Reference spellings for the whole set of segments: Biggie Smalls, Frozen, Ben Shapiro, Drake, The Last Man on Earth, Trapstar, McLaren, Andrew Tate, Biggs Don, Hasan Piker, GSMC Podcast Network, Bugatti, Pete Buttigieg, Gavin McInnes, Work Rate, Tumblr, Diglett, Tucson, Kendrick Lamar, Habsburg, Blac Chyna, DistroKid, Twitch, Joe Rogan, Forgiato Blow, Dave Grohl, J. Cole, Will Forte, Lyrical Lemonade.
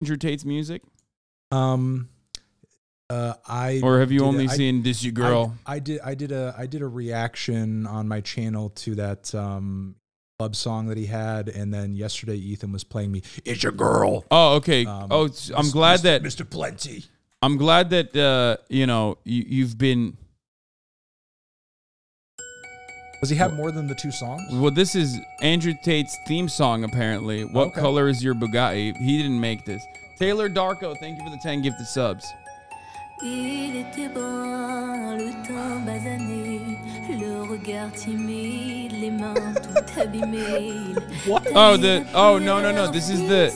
Andrew Tate's music? Or have you only seen This You Girl? I did a reaction on my channel to that club song that he had, and then yesterday Ethan was playing me It's Your Girl. Oh, okay. I'm glad that Mr. Plenty. I'm glad that you know, you've been. Does he have more than the two songs? Well, this is Andrew Tate's theme song, apparently. What color is your Bugatti? He didn't make this. Taylor Darko, thank you for the 10 gifted subs. Il était bon, le temps basané, le regard timide, les mains tout abîmées. Oh no, this is the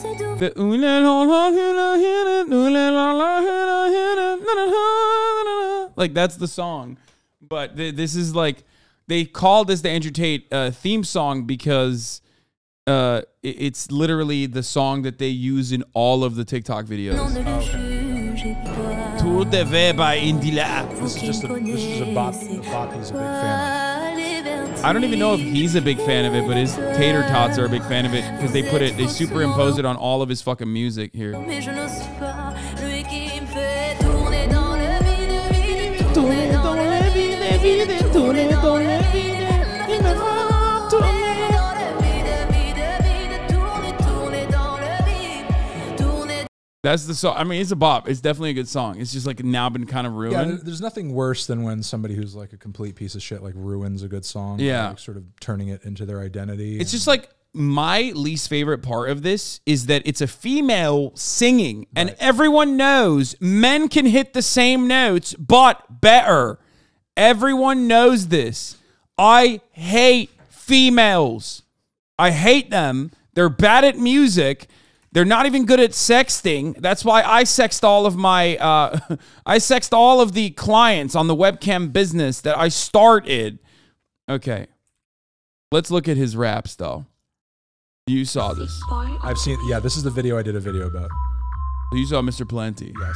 like that's the song, but this is like they called this the Andrew Tate theme song because it's literally the song that they use in all of the TikTok videos. This is a bop he's a big fan of. I don't even know if he's a big fan of it, but his tater tots are a big fan of it because they put it, they superimpose it on all of his fucking music here. That's the song. I mean, it's a bop. It's definitely a good song. It's just like now been kind of ruined. Yeah, there's nothing worse than when somebody who's like a complete piece of shit like ruins a good song. Yeah, like sort of turning it into their identity. It's just like my least favorite part of this is that it's a female singing, and everyone knows men can hit the same notes but better. Everyone knows this. I hate females. I hate them. They're bad at music. They're not even good at sexting. That's why I sexed all of my, I sexed all of the clients on the webcam business that I started. Okay. Let's look at his raps though. You saw this. I've seen, yeah, this is the video I did a video about. You saw Mr. Plenty. Yes.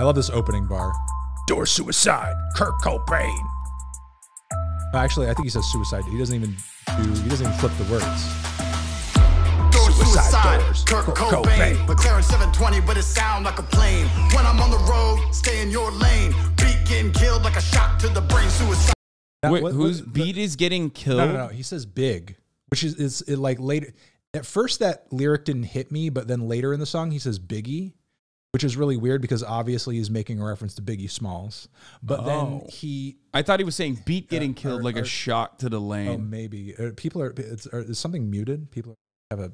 I love this opening bar. Door suicide, Kurt Cobain. Actually, I think he says suicide. He doesn't even flip the words. Suicide doors, Kurt Cobain. McLaren 720, but it sound like a plane. When I'm on the road, stay in your lane. Beat getting killed like a shot to the brain. Suicide. Wait, whose beat is getting killed? No. He says big, which is like later. At first, that lyric didn't hit me, but then later in the song, he says Biggie, which is really weird because obviously he's making a reference to Biggie Smalls. But then I thought he was saying beat getting killed like a shot to the lane. Oh, maybe. Is something muted? People have a...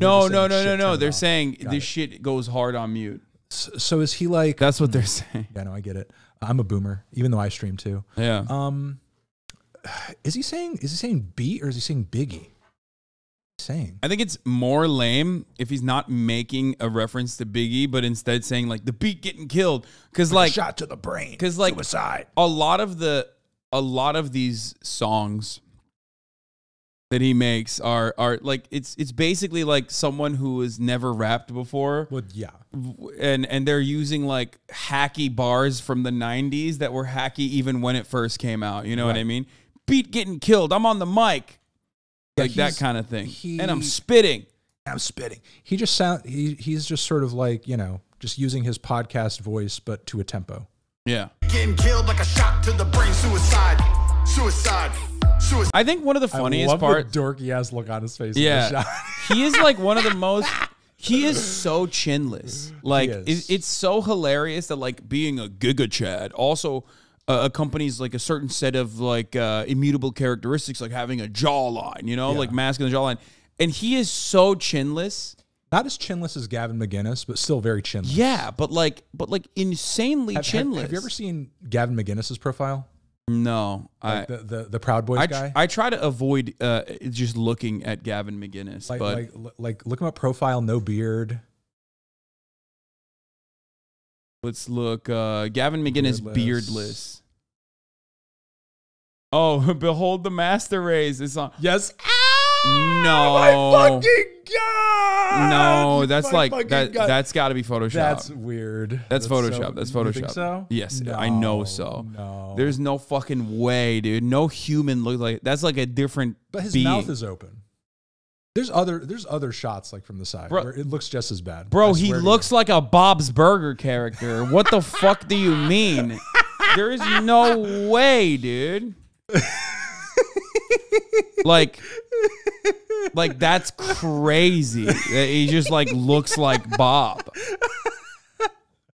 No. They're saying this shit goes hard on mute. So is he like... That's what they're saying. Yeah, no, I get it. I'm a boomer, even though I stream too. Yeah. Is he saying beat or is he saying Biggie? I think it's more lame if he's not making a reference to Biggie, but instead saying like the beat getting killed, because like shot to the brain, because like suicide. A lot of these songs that he makes are like it's basically like someone who has never rapped before. Well, yeah, and they're using like hacky bars from the '90s that were hacky even when it first came out. You know what I mean? Beat getting killed. I'm on the mic. Like that kind of thing. And I'm spitting. He just he's just sort of like, you know, just using his podcast voice, but to a tempo. Yeah. Getting killed like a shot to the brain. Suicide. Suicide. Suicide. I think one of the funniest parts. The dorky ass look on his face. Yeah. The shot. He is like one of the most. He is so chinless. Like it's so hilarious that like being a Giga Chad also accompanies like a certain set of like immutable characteristics, like having a jawline, you know, like masculine jawline. And he is so chinless. Not as chinless as Gavin McInnes, but still very chinless. Yeah, but like insanely chinless. Have you ever seen Gavin McInnes's profile? No, like the Proud Boys guy. I try to avoid just looking at Gavin McInnes, like, but like look him up. Profile, no beard. Let's look. Gavin McInnes beardless. Oh, behold the master rays. It's on. Yes. Ah, no. My fucking God. No, that's like that's got to be Photoshopped. That's weird. That's Photoshopped. That's Photoshopped. You think so? Yes, no, I know so. No. There's no fucking way, dude. No human looks like that's like a different. But his mouth is open. There's other shots like from the side where it looks just as bad. Bro, he looks like a Bob's Burger character. What the fuck do you mean? There is no way, dude. Like that's crazy. He just like looks like Bob.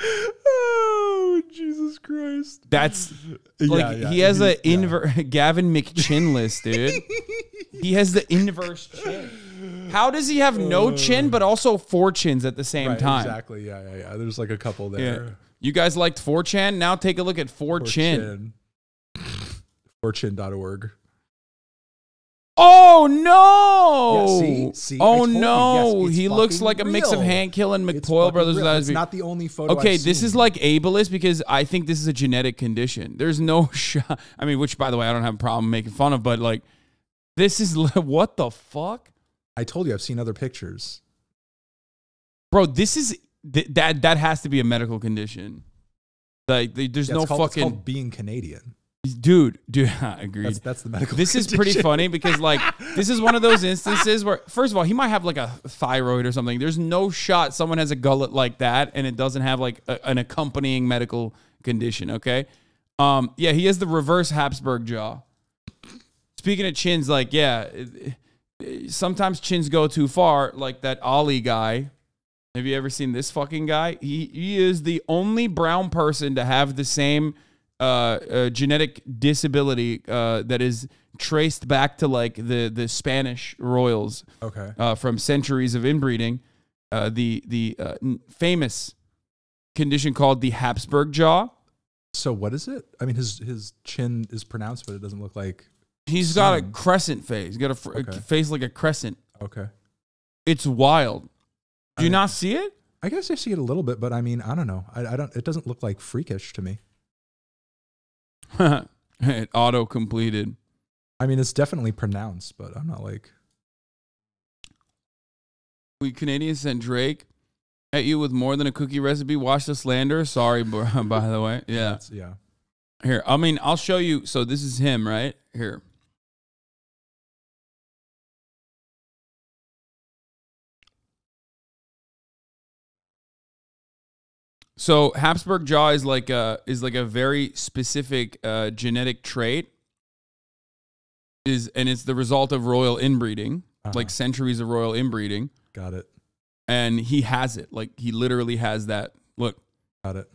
Oh, Jesus Christ. That's like he has an inverse Gavin McChinless, dude. He has the inverse chin. How does he have no chin but also four chins at the same time? Exactly. Yeah. There's like a couple there. Yeah. You guys liked 4chan? Now take a look at 4chan. 4chan.org. Oh no! Yeah, see? Oh no! Yes, he looks like a mix of Hankill and McPoyle brothers. That's not the only photo. Okay, this is like ableist because I think this is a genetic condition. There's no shot. I mean, which by the way, I don't have a problem making fun of, but like, this is what the fuck? I told you, I've seen other pictures, bro. This is that has to be a medical condition. Like, there's no fucking it's called being Canadian. Dude, agreed. That's the medical condition. Is pretty funny because, like, this is one of those instances where, first of all, he might have like a thyroid or something. There's no shot someone has a gullet like that and it doesn't have like an accompanying medical condition. Okay, yeah, he has the reverse Habsburg jaw. Speaking of chins, like, yeah, sometimes chins go too far. Like that Ollie guy. Have you ever seen this fucking guy? He is the only brown person to have the same. Genetic disability that is traced back to like the Spanish royals. Okay. From centuries of inbreeding, the famous condition called the Habsburg jaw. So what is it? I mean, his chin is pronounced, but it doesn't look like he's got a crescent face. He's got a face like a crescent. Okay. It's wild. Do you not see it? I guess I see it a little bit, but I mean, I don't know. I don't. It doesn't look like freakish to me. It auto completed. I mean, it's definitely pronounced, but I'm not like. We Canadians sent Drake at you with more than a cookie recipe. Watch the slander. Sorry, by the way. Yeah. Yeah. Here. I mean, I'll show you. So this is him right here. So Habsburg jaw is like a very specific genetic trait, and it's the result of royal inbreeding, like centuries of royal inbreeding. Got it. And he has it. Like, he literally has that. Look. Got it.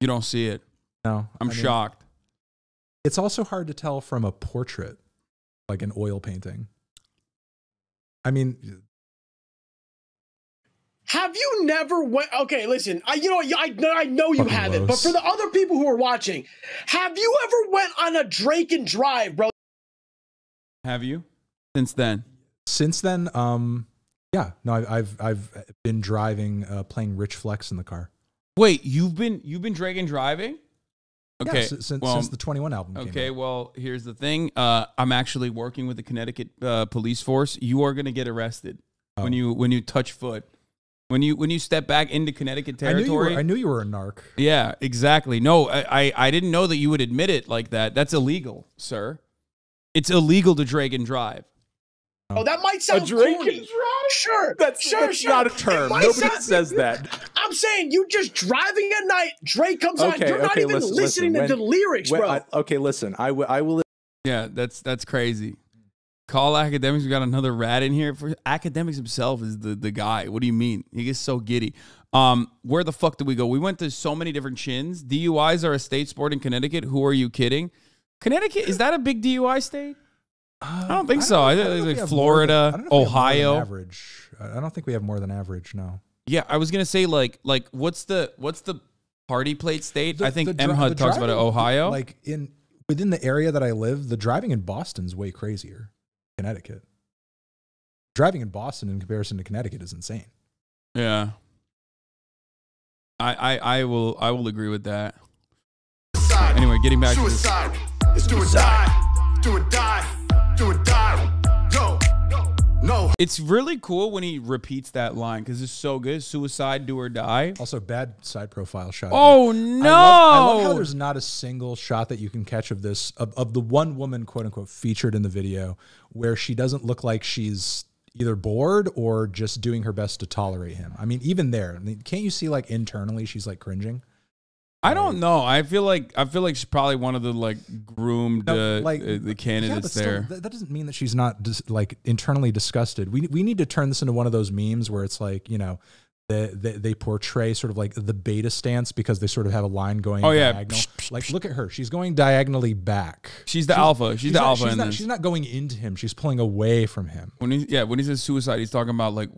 You don't see it. No. I'm shocked. It's also hard to tell from a portrait, like an oil painting. I mean. Have you never went? Okay, listen. I know you haven't, but for the other people who are watching, have you ever went on a Drake and drive, bro? Have you? Since then? Since then, yeah. No, I've been driving, playing Rich Flex in the car. Wait, you've been Drake and driving? Okay, yeah, since the 21 album. Okay, well, here's the thing. I'm actually working with the Connecticut police force. You are gonna get arrested when you touch foot. When you step back into Connecticut territory. I knew you were a narc. Yeah, exactly. No, I didn't know that you would admit it like that. That's illegal, sir. It's illegal to drag and drive. Oh, that might sound corny. Sure, that's not a term. Nobody says that. I'm saying you're just driving at night. Drake comes on. You're not even listening to the lyrics, bro. Listen. I will. Yeah, that's crazy. Call academics. We got another rat in here. For academics himself is the guy. What do you mean? He gets so giddy. Where the fuck did we go? We went to so many different chins. DUIs are a state sport in Connecticut. Who are you kidding? Connecticut, is that a big DUI state? I don't think so. I think like Florida, Ohio. Average. I don't think we have more than average. No. Yeah, I was gonna say like what's the party plate state? I think MHUD talks about it. Ohio. Like within the area that I live, the driving in Boston's way crazier. Connecticut. Driving in Boston in comparison to Connecticut is insane. Yeah. I will agree with that. Anyway, getting back to this. It's do or die. Do or die. Do or die. Go. No. It's really cool when he repeats that line because it's so good. Suicide, do or die. Also, bad side profile shot. Oh, no. I love how there's not a single shot that you can catch of this, of the one woman, quote unquote, featured in the video where she doesn't look like she's either bored or just doing her best to tolerate him. I mean, even there, I mean, can't you see like internally she's like cringing? I don't know. I feel like she's probably one of the like groomed the candidates there. Still, that doesn't mean that she's not just like internally disgusted. We need to turn this into one of those memes where it's like, you know, they portray sort of like the beta stance because they sort of have a line going diagonal. Like, look at her. She's going diagonally back. She's the alpha. She's not going into him. She's pulling away from him. When he says suicide, he's talking about like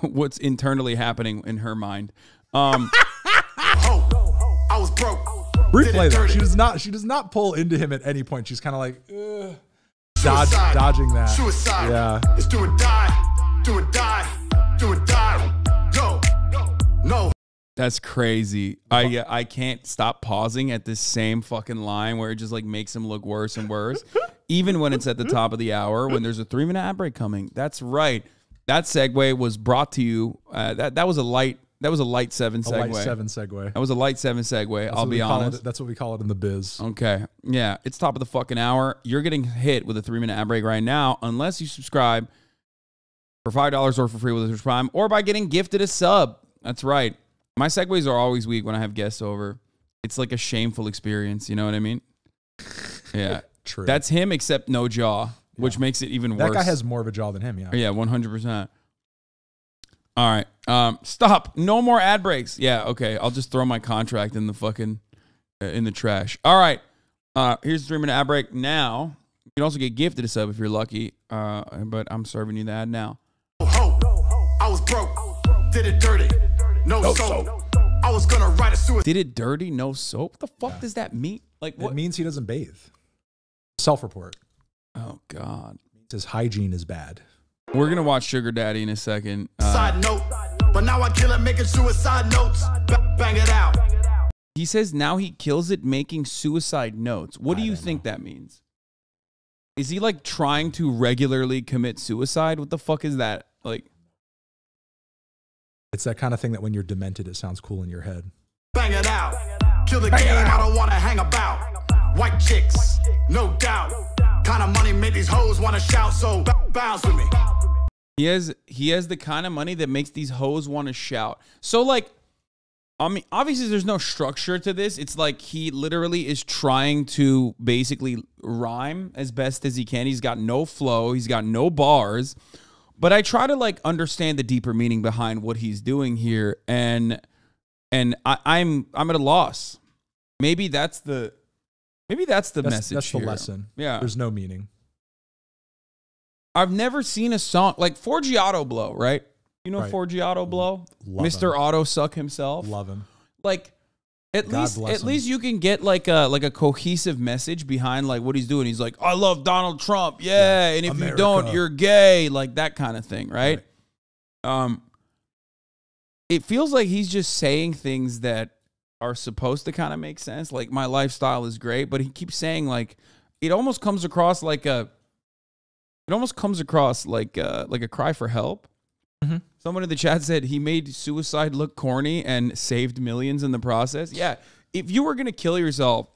what's internally happening in her mind. I was broke. Replay that. She does not pull into him at any point. She's kind of like dodging that. Suicide. Yeah. It's do or die. Do or die. Do or die. Go. No. That's crazy. I can't stop pausing at this same fucking line where it just like makes him look worse and worse. Even when it's at the top of the hour when there's a 3-minute ad break coming. That's right. That segue was brought to you. That was a light. That was a light seven segue. I'll be honest. That's what we call it in the biz. Okay. Yeah. It's top of the fucking hour. You're getting hit with a 3-minute ad break right now, unless you subscribe for $5 or for free with Twitch Prime or by getting gifted a sub. That's right. My segues are always weak when I have guests over. It's like a shameful experience. You know what I mean? Yeah. True. That's him, except no jaw, which makes it even worse. That guy has more of a jaw than him. Yeah. Yeah. 100%. All right. Stop. No more ad breaks. Yeah. Okay. I'll just throw my contract in the fucking, in the trash. All right. Here's the 3-minute ad break. Now you can also get gifted a sub if you're lucky. But I'm serving you the ad now. I was broke. Did it dirty. No soap. I was going to write a suicide. Did it dirty. No soap. What the fuck does that mean? Like what? It means he doesn't bathe. Self-report. Oh God. His hygiene is bad. We're going to watch Sugar Daddy in a second. Side note, but now I kill it making suicide notes. Bang it out. He says now he kills it making suicide notes. What do you think that means? Is he like trying to regularly commit suicide? What the fuck is that? Like, it's that kind of thing that when you're demented, it sounds cool in your head. Bang it out. Kill the game. I don't want to hang about. White chicks, no doubt. Kind of money made these hoes want to shout, so bounce with me. He has the kind of money that makes these hoes want to shout. So like, I mean, obviously there's no structure to this. It's like he literally is trying to basically rhyme as best as he can. He's got no flow. He's got no bars. But I try to like understand the deeper meaning behind what he's doing here. And I'm at a loss. Maybe that's the message. That's the lesson. Yeah. There's no meaning. I've never seen a song like Forgiato Blow, right? You know Forgiato Blow? Love Mr. Auto Suck himself. Love him. Like at least you can get like a cohesive message behind like what he's doing. He's like, I love Donald Trump. Yeah. And if America. You don't, you're gay. Like that kind of thing, right? It feels like he's just saying things that are supposed to kind of make sense. Like my lifestyle is great, but he keeps saying like, it almost comes across like a cry for help. Mm-hmm. Someone in the chat said he made suicide look corny and saved millions in the process. Yeah. If you were going to kill yourself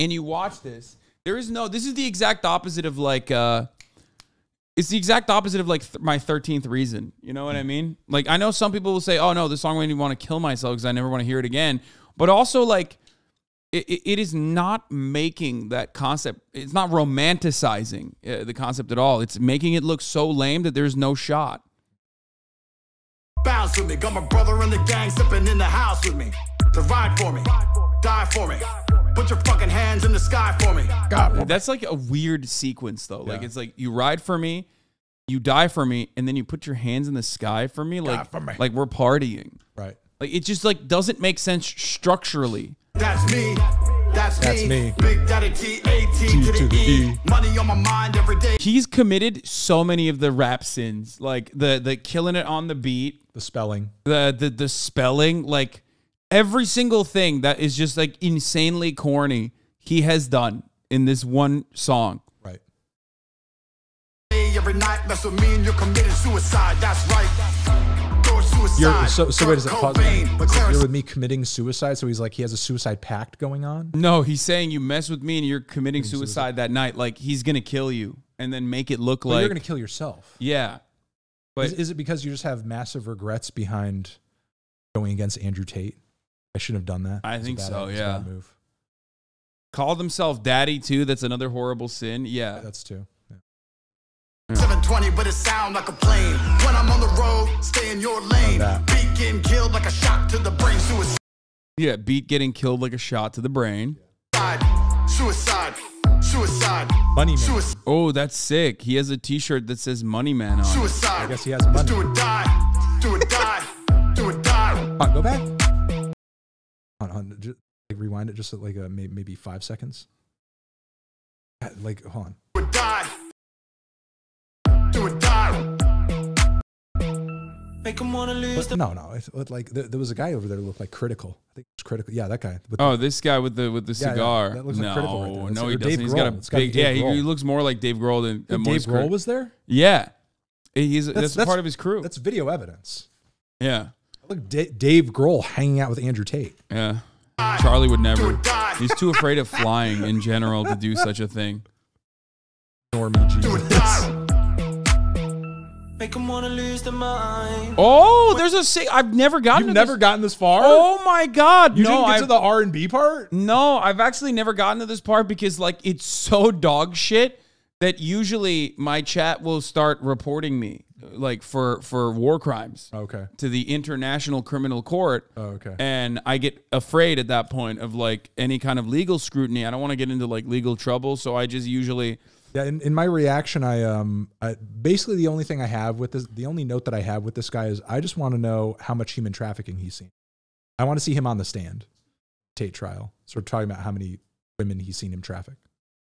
and you watch this, this is the exact opposite of like, it's the exact opposite of like my 13th reason. You know what I mean? Like, I know some people will say, oh no, this song made me want to kill myself because I never want to hear it again. But also like, it is not making that concept. It's not romanticizing the concept at all. It's making it look so lame that there's no shot. Bounce with me. Got my brother in the gang sipping in the house with me. To ride for me. Die for me. Put your fucking hands in the sky for me. God, that's like a weird sequence though. Yeah. Like it's like you ride for me, you die for me, and then you put your hands in the sky for me. Like, like we're partying. Right. Like it just like doesn't make sense structurally. That's me. That's me. Big Daddy T A T to the E. Money on my mind every day. He's committed so many of the rap sins, like the killing it on the beat, the spelling, the spelling, like every single thing that is just like insanely corny. He has done in this one song. Right. Every night, that's what mean you're committing suicide. That's right. So wait a second. You're with me committing suicide. So he's like, he has a suicide pact going on. No, he's saying you mess with me and you're committing suicide that night. Like he's going to kill you. and then make it look like you're going to kill yourself. Yeah. But is it because you just have massive regrets behind going against Andrew Tate? I shouldn't have done that. I think so. Yeah. Move. Call themselves daddy too. That's another horrible sin. Yeah. That's too. Yeah. 720, but it sound like a plane. When I'm on the road, stay in your lane. Beat getting killed like a shot to the brain. Suicide. Yeah. Beat getting killed like a shot to the brain. Suicide. Suicide. Money Man. Oh, that's sick. He has a t-shirt that says Money Man on. Suicide. I guess he has money. Do it die. Do it die. Do it die. Right, go back. On, just, like, rewind it just at like maybe 5 seconds. Like, hold on. Do it die. Do it die. Make him wanna lose. But, no. It, like there was a guy over there who looked like Critical. I think it was Critical. Yeah, that guy. Oh, this guy with the cigar. Yeah, that looks like Critical right there. That's no, he doesn't. Dave He's got a big. Yeah, he looks more like Dave Grohl than Dave Grohl was there. Yeah, that's part of his crew. That's video evidence. Yeah. Look, Dave Grohl hanging out with Andrew Tate. Yeah. Charlie would never. He's too afraid of flying in general to do such a thing. Normie Jesus. Make him want to lose the mind. Oh, there's a sick. I've never gotten You've to never this. Gotten this far? Oh my God. You didn't get to the R&B part? No, I've actually never gotten to this part because like it's so dog shit that usually my chat will start reporting me. Like for war crimes, okay, to the International Criminal Court, oh, okay, and I get afraid at that point of like any kind of legal scrutiny. I don't want to get into like legal trouble, so I just usually In my reaction, I basically the only thing I have with this, the only note that I have with this guy is I just want to know how much human trafficking he's seen. I want to see him on the stand, Tate trial, sort of talking about how many women he's seen him traffic.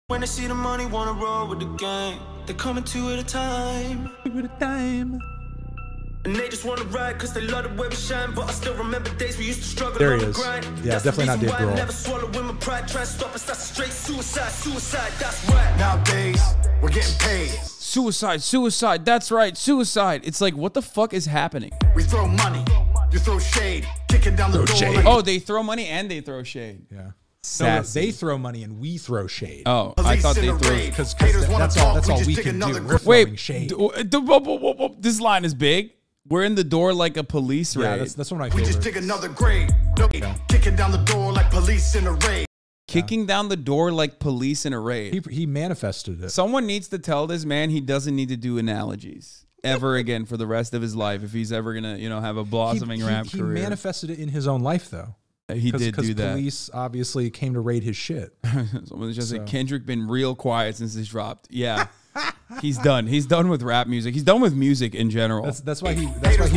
When I see the money, wanna roll with the gang. They're coming two at a time. Two at a time. And they just wanna ride cause they love the way we shine. But I still remember days we used to struggle. There he is. Yeah, definitely not Dave Grohl. Never swallow women pride, try to stop us. That's straight suicide, suicide, that's right. Nowadays, we're getting paid. Suicide, suicide, that's right, suicide. It's like what the fuck is happening? We throw money, you throw shade, kicking down the door. Oh, they throw money and they throw shade. Yeah. No, they throw money and we throw shade. Oh, I thought they threw because that's all we can do. We're throwing shade. This line is big. We're in the door like a police raid. Yeah, that's one of my favorites. We just dig another grave. Kicking down the door like police in a raid. Kicking down the door like police in a raid. He manifested it. Someone needs to tell this man he doesn't need to do analogies ever again for the rest of his life if he's ever gonna have a blossoming rap career. He manifested it in his own life though. He did do that. Police obviously came to raid his shit. Someone just said Kendrick been real quiet since this dropped. Yeah, he's done. He's done with rap music. He's done with music in general. That's why he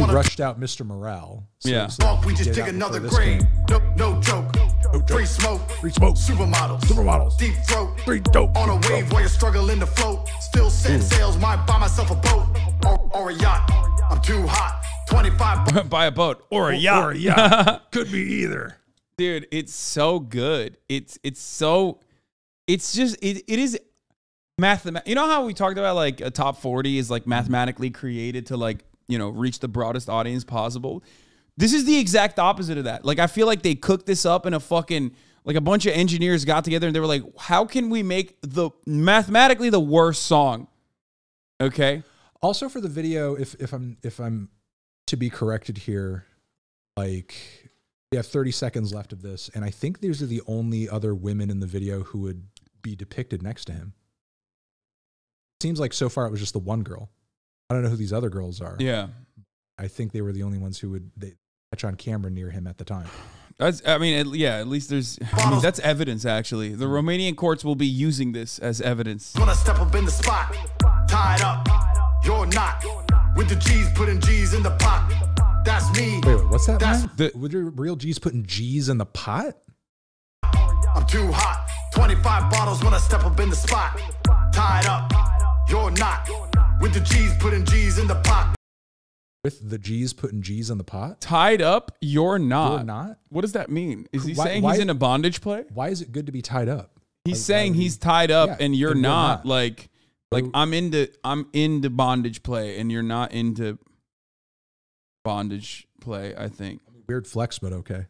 rushed out Mr. Morale. So, yeah. So we just dig another grave. No joke. Free smoke. Free smoke. Supermodels. Deep throat. Free dope. On a wave while you're struggling to float. Still send sales. Might buy myself a boat or a yacht. I'm too hot. 25 buy a boat or a yacht. Or a yacht. Could be either. Dude, it's so good. It is mathematical. You know how we talked about like a top 40 is like mathematically created to like, you know, reach the broadest audience possible. This is the exact opposite of that. Like, I feel like they cooked this up in a fucking, like a bunch of engineers got together and they were like, how can we make the mathematically the worst song? Okay. Also for the video, if I'm to be corrected here, like, we have 30 seconds left of this, and I think these are the only other women in the video who would be depicted next to him. Seems like so far it was just the one girl. I don't know who these other girls are. Yeah, I think they were the only ones who would catch on camera near him at the time. At least there's. I mean, that's evidence. Actually, the Romanian courts will be using this as evidence. When I step up in the spot, tied up, you're not with the G's, putting G's in the pot. That's me. Wait, what's that? That's with your real G's putting G's in the pot? I'm too hot. 25 bottles when I step up in the spot. Tied up. You're not. With the G's putting G's in the pot. With the G's putting G's in the pot? Tied up, you're not. You're not? What does that mean? Is he saying he's in a bondage play? Why is it good to be tied up? He's saying he's tied up and you're not. Like I'm into bondage play and you're not into bondage play, I think. Weird flex, but okay.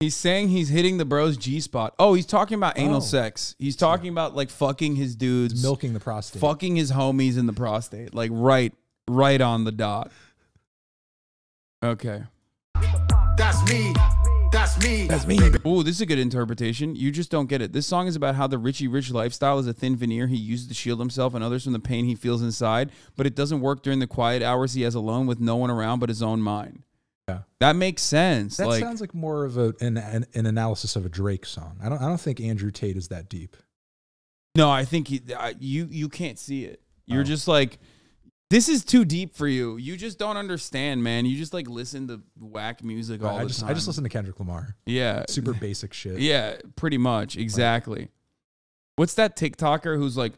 He's saying he's hitting the bro's G-spot. Oh, he's talking about anal sex. He's talking about like fucking his dudes. He's milking the prostate. Fucking his homies in the prostate. Like right on the dot. Okay. That's me. That's me. That's me. Ooh, this is a good interpretation. You just don't get it. This song is about how the Richie Rich lifestyle is a thin veneer he uses to shield himself and others from the pain he feels inside, but it doesn't work during the quiet hours he has alone with no one around but his own mind. Yeah, that makes sense. That sounds like more of an analysis of a Drake song. I don't think Andrew Tate is that deep. No, I think you can't see it. You're just like, this is too deep for you. You just don't understand, man. You just like listen to whack music all the time. I just listen to Kendrick Lamar. Yeah, super basic shit. Yeah, pretty much exactly. Like, what's that TikToker who's like,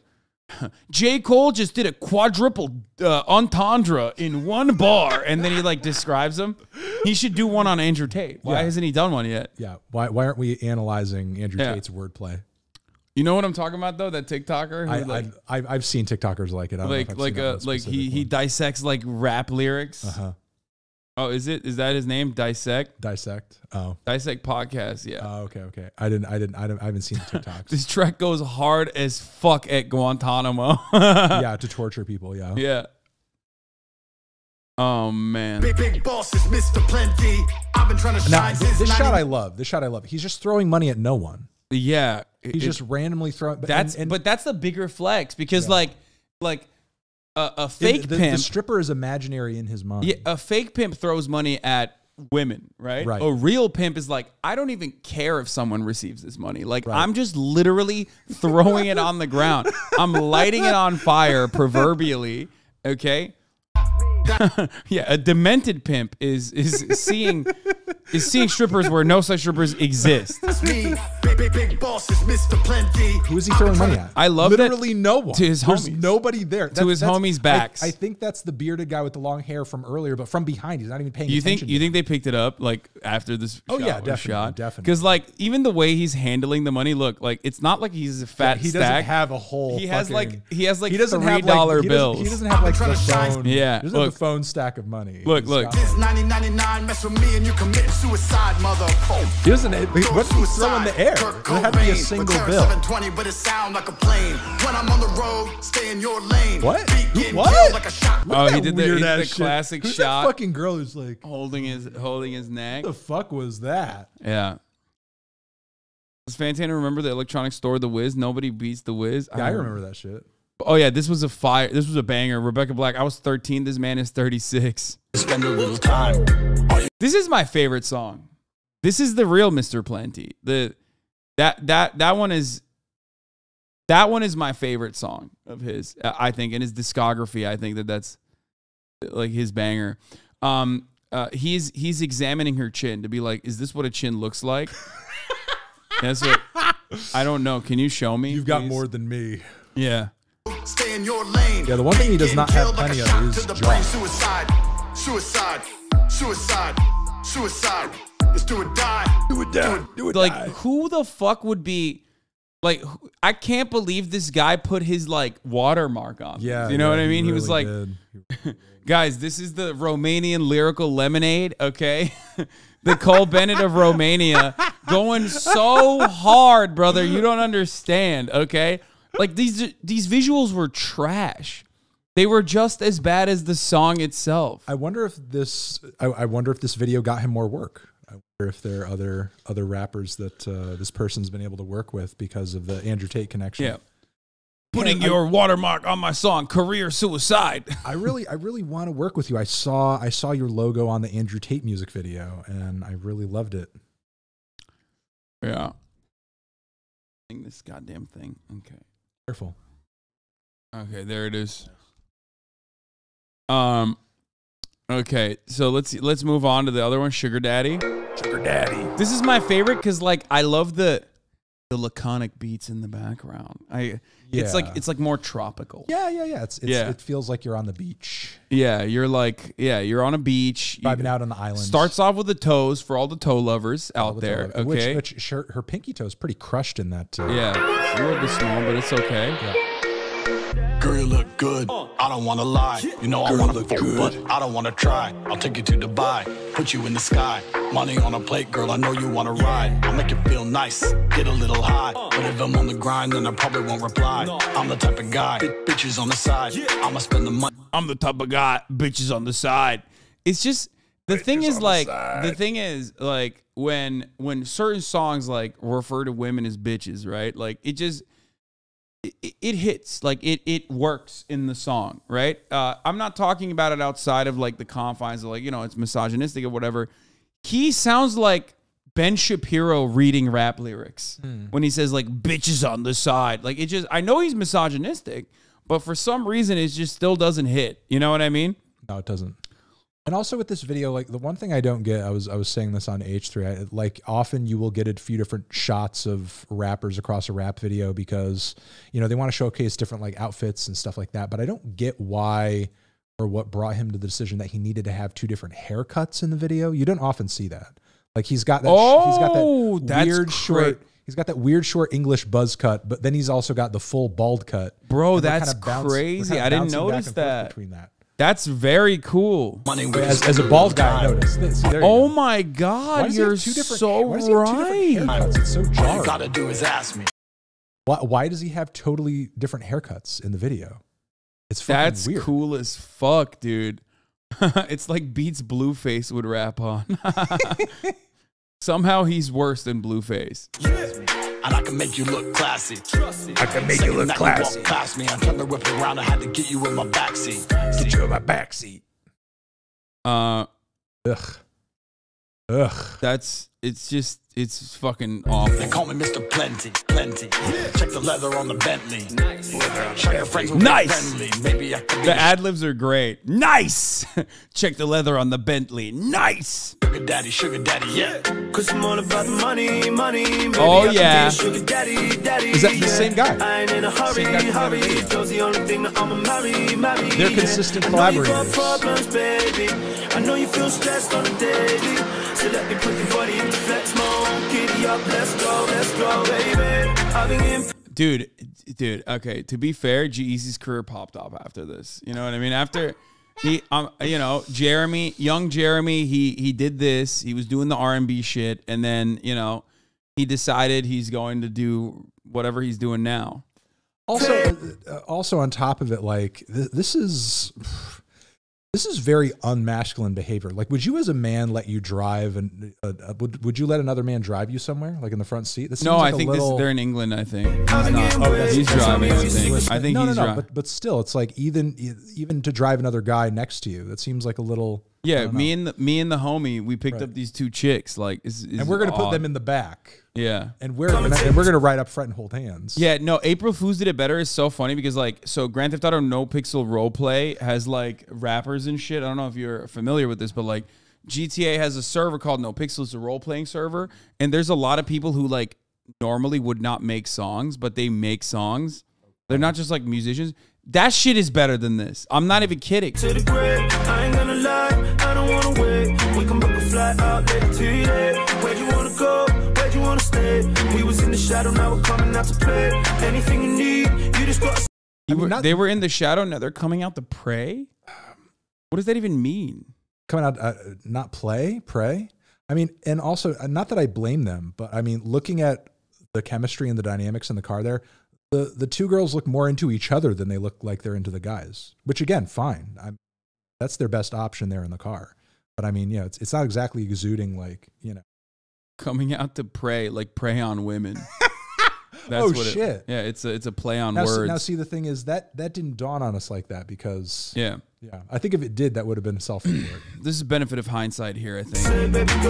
J. Cole just did a quadruple entendre in one bar, and then he like describes them. He should do one on Andrew Tate. Why hasn't he done one yet? Yeah. Why aren't we analyzing Andrew Tate's wordplay? You know what I'm talking about though? That TikToker. I've seen TikTokers like it. He dissects like rap lyrics. Oh, is that his name? Dissect. Oh, Dissect podcast. Yeah. Oh, okay. I haven't seen the TikToks. This track goes hard as fuck at Guantanamo. Yeah, to torture people. Yeah. Yeah. Oh man. Big boss is Mr. Plenty. I've been trying to shine since this shot. I love this shot. I love. He's just throwing money at no one. Yeah. He's just randomly throwing. But that's the bigger flex because like. A fake pimp. The stripper is imaginary in his mind. Yeah, a fake pimp throws money at women, right? A real pimp is like, I don't even care if someone receives this money. Like, I'm just literally throwing it on the ground. I'm lighting it on fire, proverbially. Okay. Yeah, a demented pimp is seeing strippers where no such strippers exist. Big boss is Mr. Plenty. Who is he throwing money at? I love literally that. No one. To his homies. There's nobody there. To his homies' backs. I think that's the bearded guy with the long hair from earlier, but from behind, he's not even paying attention. You think they picked it up like after this? Oh yeah, definitely. Because like even the way he's handling the money, look, like it's not like he's a fat stack. He doesn't have a whole. He has like $3 bills. He doesn't have like the phone. Yeah, look. Phone stack of money. Look. This 99.99 mess with me and you commit suicide, motherfucker. He doesn't. What's he throw in the air? There had to be a single bill. But it sound like a plane. When I'm on the road, stay in your lane. What? What? Like a shot. Oh, he did the classic shot. Who's that fucking girl who's like holding his neck? What the fuck was that? Yeah. Does Fantano remember the electronic store, The Wiz? Nobody beats The Wiz. Yeah, I remember that shit. Oh yeah, this was a fire. This was a banger. Rebecca Black. I was 13. This man is 36. Spend a little time. This is my favorite song. This is the real Mr. Plenty. That one is my favorite song of his. I think in his discography. I think that's like his banger. He's examining her chin to be like, is this what a chin looks like? That's what. I don't know. Can you show me? You've got more than me. Yeah. Stay in your lane. Yeah, the one thing he does not have plenty of is joy. Suicide. It's do or die. Do it die. Like, who the fuck would be like? I can't believe this guy put his like watermark on. Yeah, you know what I mean. He was like, guys, this is the Romanian Lyrical Lemonade. Okay, the Cole Bennett of Romania, going so hard, brother. You don't understand. Okay. Like these visuals were trash. They were just as bad as the song itself. I wonder if this video got him more work. I wonder if there are other rappers that this person's been able to work with because of the Andrew Tate connection. Yeah. Putting your watermark on my song, Career Suicide. I really want to work with you. I saw your logo on the Andrew Tate music video and I really loved it. Yeah. This goddamn thing. Okay. Careful. Okay, there it is. Okay, so let's move on to the other one, Sugar Daddy. Sugar Daddy. This is my favorite because like I love the laconic beats in the background. It's like more tropical. Yeah. It feels like you're on the beach. Yeah, you're on a beach. Vibing out on the island. Starts off with the toes for all the toe lovers out there. Okay, which her pinky toe is pretty crushed in that. Yeah, it's a little bit small, but it's okay. Yeah. Girl, you look good. I don't wanna lie. You know I wanna look good, but I don't wanna try. I'll take you to Dubai, put you in the sky. Money on a plate, girl, I know you wanna ride. I'll make you feel nice, get a little high. But if I'm on the grind, then I probably won't reply. I'm the type of guy, bitches on the side. I'ma spend the money. I'm the type of guy, bitches on the side. It's just the thing is like when certain songs like refer to women as bitches, right? Like it just it hits, like it works in the song, right? I'm not talking about it outside of like the confines of like, you know, it's misogynistic or whatever. He sounds like Ben Shapiro reading rap lyrics when he says like bitches on the side. Like it just, I know he's misogynistic, but for some reason it just still doesn't hit. You know what I mean? No, it doesn't. And also with this video, like the one thing I don't get, I was saying this on H3, like often you will get a few different shots of rappers across a rap video because, you know, they want to showcase different like outfits and stuff like that. But I don't get why or what brought him to the decision that he needed to have two different haircuts in the video. You don't often see that. Like he's got that, he's got that weird short English buzz cut, but then he's also got the full bald cut. Bro, that's crazy. I didn't notice that. Between that. That's very cool. As a bald guy, notice this. Oh my God, you're so right. It's so jarring. All you gotta do is ask me. Why does he have totally different haircuts in the video? It's fucking weird. That's cool as fuck, dude. It's like beats Blueface would rap on. Somehow he's worse than Blueface. And I can make you look classy. I can make you look classy. Class me. I'm trying to whip around. I had to get you in my backseat. Get you in my backseat. It's fucking awful. They call me Mr. Plenty, plenty. Yeah. Check the leather on the Bentley. Nice. Check your friends with nice. Maybe I can the ad-libs are great. Nice. Check the leather on the Bentley. Nice. Sugar daddy, yeah. 'Cause I'm all about the money, money. Baby, oh yeah. Sugar daddy, daddy. Is that the same guy? I ain't in a hurry, hurry. The only thing that I'm a marry. They're consistent collaborators. Problems, baby. I know you feel stressed on a daily. So let me put your body into flex mode. Dude, okay, to be fair, G-Eazy's career popped off after this. You know what I mean? After he you know, young Jeremy, he did this, he was doing the R&B shit, and then, you know, he decided he's going to do whatever he's doing now. Also on top of it, like this is very unmasculine behavior. Like, would you as a man let you drive and would you let another man drive you somewhere, like in the front seat? This no, like I think little... they're in England, I think. He's driving, I think. I think he's driving. But still, it's like even to drive another guy next to you, that seems like a little... Yeah, me and the homie, we picked up these two chicks. Like, and we're gonna put them in the back. Yeah, and we're gonna ride up front and hold hands. Yeah, no, April Fools did it better. It's so funny because like, so Grand Theft Auto No Pixel Roleplay has like rappers and shit. I don't know if you're familiar with this, but like GTA has a server called No Pixel. It's a role playing server, and there's a lot of people who like normally would not make songs, but they make songs. They're not just like musicians. That shit is better than this. I'm not even kidding. To the grid, I ain't gonna lie, I don't wanna wait. We can book a flight out later today. Where you wanna go? Where you wanna stay? We was in the shadow, now we're coming out to play. Anything you need, you just got. They were in the shadow, now they're coming out to pray. What does that even mean? Coming out, not play, pray. I mean, and also, not that I blame them, but I mean, looking at the chemistry and the dynamics in the car there. The two girls look more into each other than they look like they're into the guys, which again, fine. That's their best option there in the car. But I mean, yeah, it's not exactly exuding like, you know. Coming out to prey, like prey on women. That's oh, what shit. Yeah, it's a play on words. Now see, the thing is that didn't dawn on us like that because... Yeah. Yeah, I think if it did, that would have been self-report. This is benefit of hindsight here, I think. If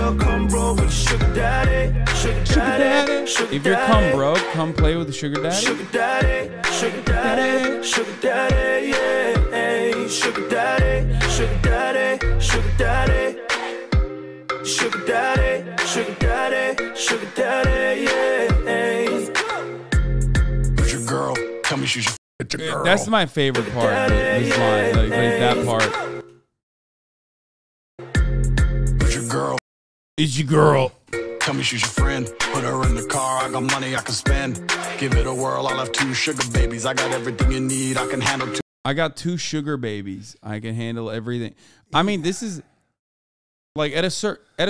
you're come broke, come play with the sugar daddy. Your girl, tell me she's your girl. That's my favorite part. This line, like that part. It's your girl. It's your girl. Tell me she's your friend. Put her in the car, I got money I can spend. Give it a whirl, I'll have 2 sugar babies. I got everything you need, I can handle 2. I got 2 sugar babies. I can handle everything. I mean, this is like at a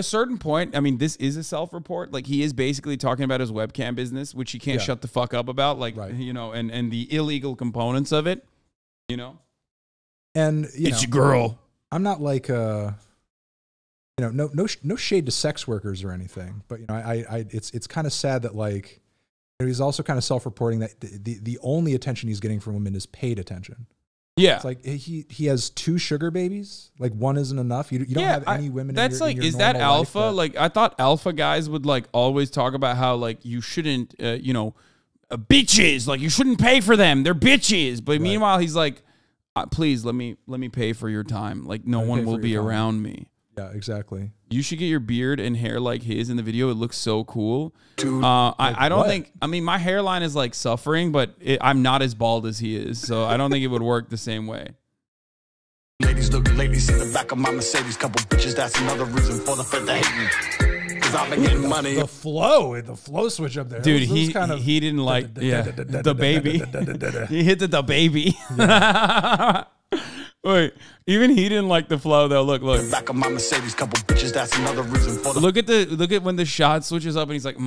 certain point, I mean, this is a self-report. Like, he is basically talking about his webcam business, which he can't shut the fuck up about, like, you know, and the illegal components of it, you know? And you it's know, your girl. I'm not like you know, no shade to sex workers or anything, but you know, it's kind of sad that, like, you know, he's also kind of self-reporting that the only attention he's getting from women is paid attention. Yeah, it's like he has 2 sugar babies. Like, one isn't enough. You don't have any women. That's in your, like, in your is that alpha? That, like, I thought alpha guys would like always talk about how like you shouldn't, you know, bitches. Like, you shouldn't pay for them. They're bitches. But meanwhile, he's like, please let me pay for your time. Like, no one will be around me. Yeah, exactly. You should get your beard and hair like his in the video. It looks so cool. Dude, I don't think, I mean, my hairline is like suffering, but I'm not as bald as he is. So I don't think it would work the same way. Ladies, look, ladies in the back of my Mercedes, couple bitches. That's another reason for the fact that hate me. Cause I've been getting money. The flow switch up there. Dude, he didn't like the baby. He hit the baby. Wait, even he didn't like the flow though. Look. Back of my Mercedes, couple bitches. That's another reason for the look at when the shot switches up and he's like,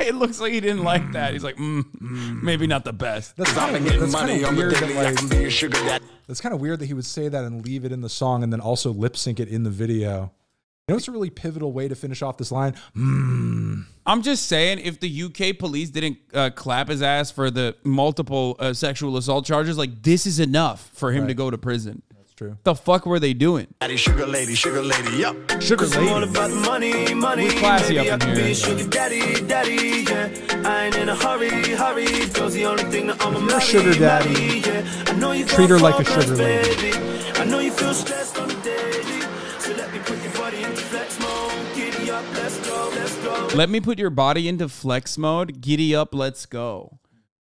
It looks like he didn't like that. He's like, maybe not the best. That's kind of weird that he would say that and leave it in the song and then also lip sync it in the video. You know, it's a really pivotal way to finish off this line. I'm just saying, if the UK police didn't clap his ass for the multiple sexual assault charges, like, this is enough for him to go to prison. That's true. The fuck were they doing? Sugar lady, up. Sugar lady. All about money. We're classy up in here. Sugar daddy, yeah. I ain't in a hurry. The only thing that I'm a sugar daddy. Yeah. I know you treat her like a sugar lady. I know you feel stressed on the daily. Let me put your body into flex mode. Giddy up, let's go.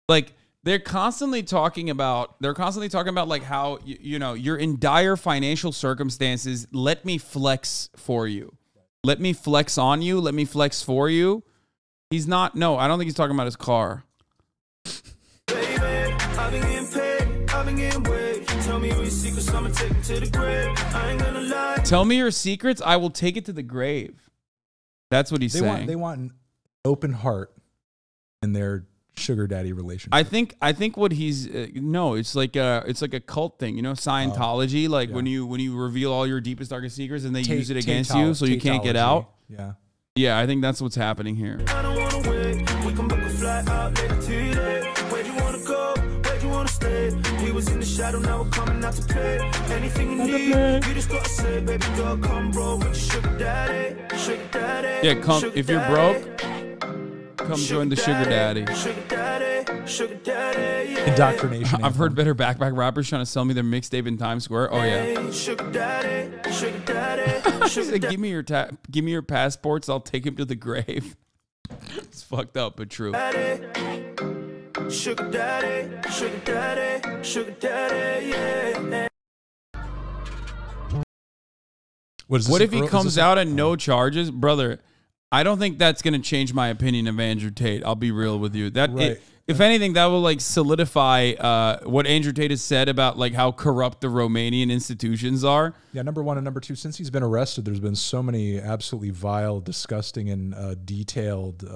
Like, they're constantly talking about like how, you know, you're in dire financial circumstances. Let me flex for you. Let me flex on you. Let me flex for you. He's not. No, I don't think he's talking about his car. Tell me your secrets, I will take it to the grave. That's what he's saying. They want an open heart in their sugar daddy relationship. I think what he's no, it's like a cult thing, you know, Scientology. Like when you reveal all your deepest, darkest secrets and they use it against you, so you can't get out. Yeah, yeah. I think that's what's happening here. I don't want to wait. We can book a flight out later today. Where do you want to go? Where do you want to stay? Was in the shadow, now we're coming out to play. Anything you need, you just gotta say, baby girl, come roll with your sugar daddy. Sugar daddy. Yeah, come if you're broke, come join the sugar daddy. Sugar daddy, sugar daddy. Indoctrination. I've heard better backpack rappers trying to sell me their mixtape in Times Square. Oh yeah. Sugar daddy, sugar daddy. She's like, give me your passports, I'll take him to the grave. It's fucked up, but true. Sugar daddy, sugar daddy, sugar daddy, yeah. What if he comes out and no charges? Brother, I don't think that's going to change my opinion of Andrew Tate. I'll be real with you. That if anything, that will like solidify what Andrew Tate has said about like how corrupt the Romanian institutions are. Yeah, number one and number two, since he's been arrested, there's been so many absolutely vile, disgusting, and detailed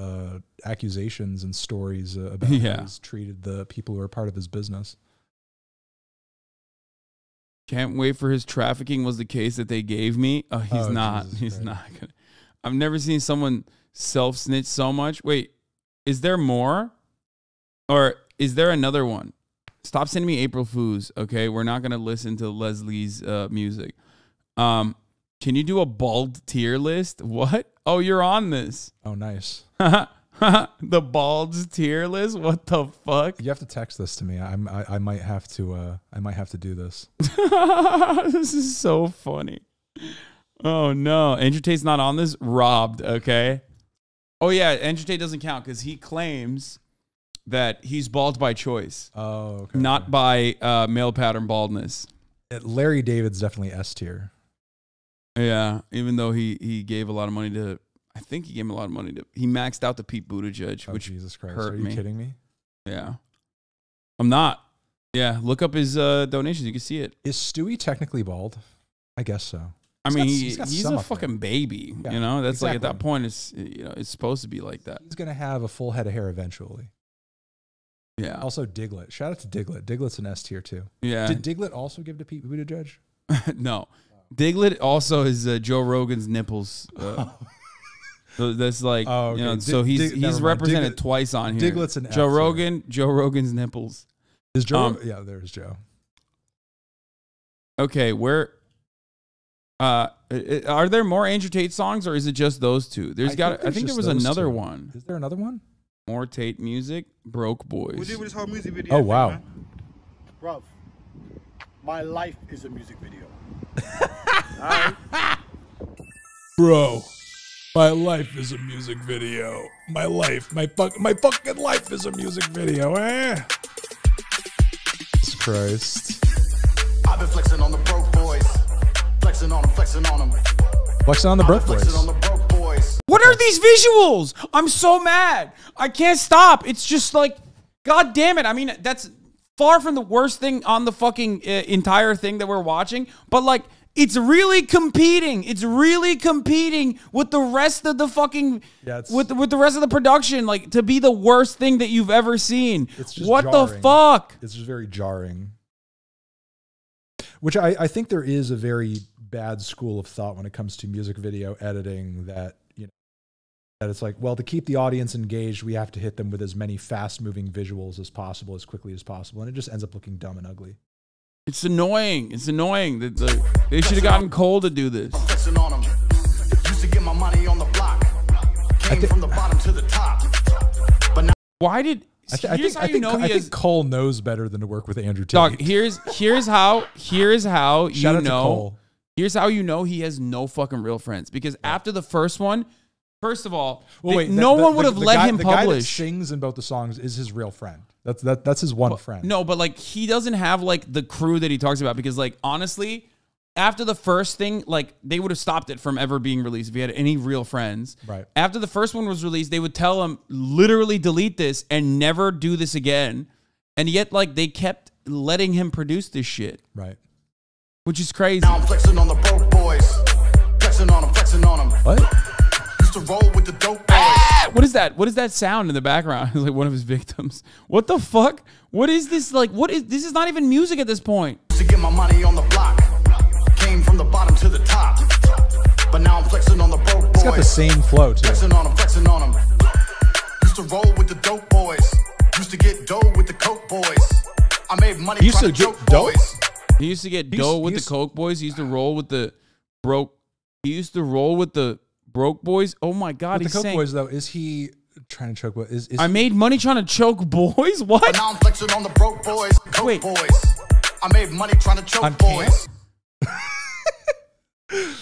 accusations and stories about how he's treated the people who are part of his business. Can't wait for his trafficking was the case that they gave me. He's not. Jesus Christ. Not gonna. I've never seen someone self-snitch so much. Wait, is there more? Or is there another one? Stop sending me April Fools, okay? We're not going to listen to Leslie's music. Can you do a bald tier list? What? Oh, you're on this. Oh, nice. The bald's tier list? What the fuck? You have to text this to me. I might have to do this. This is so funny. Oh, no. Andrew Tate's not on this? Robbed, okay? Oh, yeah. Andrew Tate doesn't count because he claims that he's bald by choice. Oh, okay. Not by male pattern baldness. Larry David's definitely S tier. Yeah, even though he gave a lot of money to, I think he gave a lot of money to, he maxed out the Pete Buttigieg, which Jesus Christ, hurt me. Are you kidding me? Yeah. I'm not. Yeah, look up his donations. You can see it. Is Stewie technically bald? I guess so. I mean, he's a fucking baby. Yeah, you know, that's exactly. Like at that point, it's, you know, it's supposed to be like that. He's gonna have a full head of hair eventually. Yeah. Also, Diglett. Shout out to Diglett. Diglett's an S tier too. Yeah. Did Diglett also give to Pete Buttigieg? No. Diglett also is Joe Rogan's nipples. So that's like, oh, okay. You know, so he's represented twice on here. Diglett's an Joe Rogan. Right. Joe Rogan's nipples. Is Joe? Yeah, there's Joe. Okay, where? Are there more Andrew Tate songs, or is it just those two? I think there was another one. Is there another one? More Tate music. Broke Boys. We did this whole music video. Oh wow, man. Bruv, my life is a music video. Right. Bro, my life is a music video. My life, my fucking life is a music video. Eh? Christ. I've been flexing on the broke boys. Flexing on them, flexing on them. Flexing on the broke boys. What are these visuals? I'm so mad. I can't stop. It's just like, God damn it. I mean, that's far from the worst thing on the fucking entire thing that we're watching. But like, it's really competing. It's really competing with the rest of the fucking, yeah, with the rest of the production, like to be the worst thing that you've ever seen. It's just what jarring. The fuck? It's just very jarring. Which I think there is a very bad school of thought when it comes to music video editing that, you know, that it's like, well, to keep the audience engaged, we have to hit them with as many fast moving visuals as possible, as quickly as possible. And it just ends up looking dumb and ugly. It's annoying. It's annoying. They should have gotten Cole to do this. Why did... I think Cole knows better than to work with Andrew Tate. Dog, here's how you shout know. Here's how you know he has no fucking real friends. Because after the first one, first of all, well, wait, no one would have let him publish. The guy that sings in both the songs is his real friend. That's his one friend. No, but like he doesn't have like the crew that he talks about because like honestly, after the first thing, like they would have stopped it from ever being released if he had any real friends. Right. After the first one was released, they would tell him literally delete this and never do this again. And yet like they kept letting him produce this shit. Right. Which is crazy. Now I'm flexing on the broke boys. Flexing on them, flexing on them. What? To roll with the dope boys. Ah, what is that? What is that sound in the background? It's like one of his victims. What the fuck? What is this? Like, what is this? Is not even music at this point. To get my money on the block, came from the bottom to the top. But now I'm flexing on the broke boys. It's got the same flow too. Flexing on them, flexing on them. Used to roll with the dope boys. Used to get dough with the coke boys. I made money. He used to get dough. He used to get dough with the coke boys. He used to roll with the broke. He used to roll with the broke boys. Oh my God. He's the coke boys though. Is he trying to choke? What is I made money trying to choke boys? What? But now I'm flexing on the broke boys. Coke Wait. Boys. I made money trying to choke on boys. I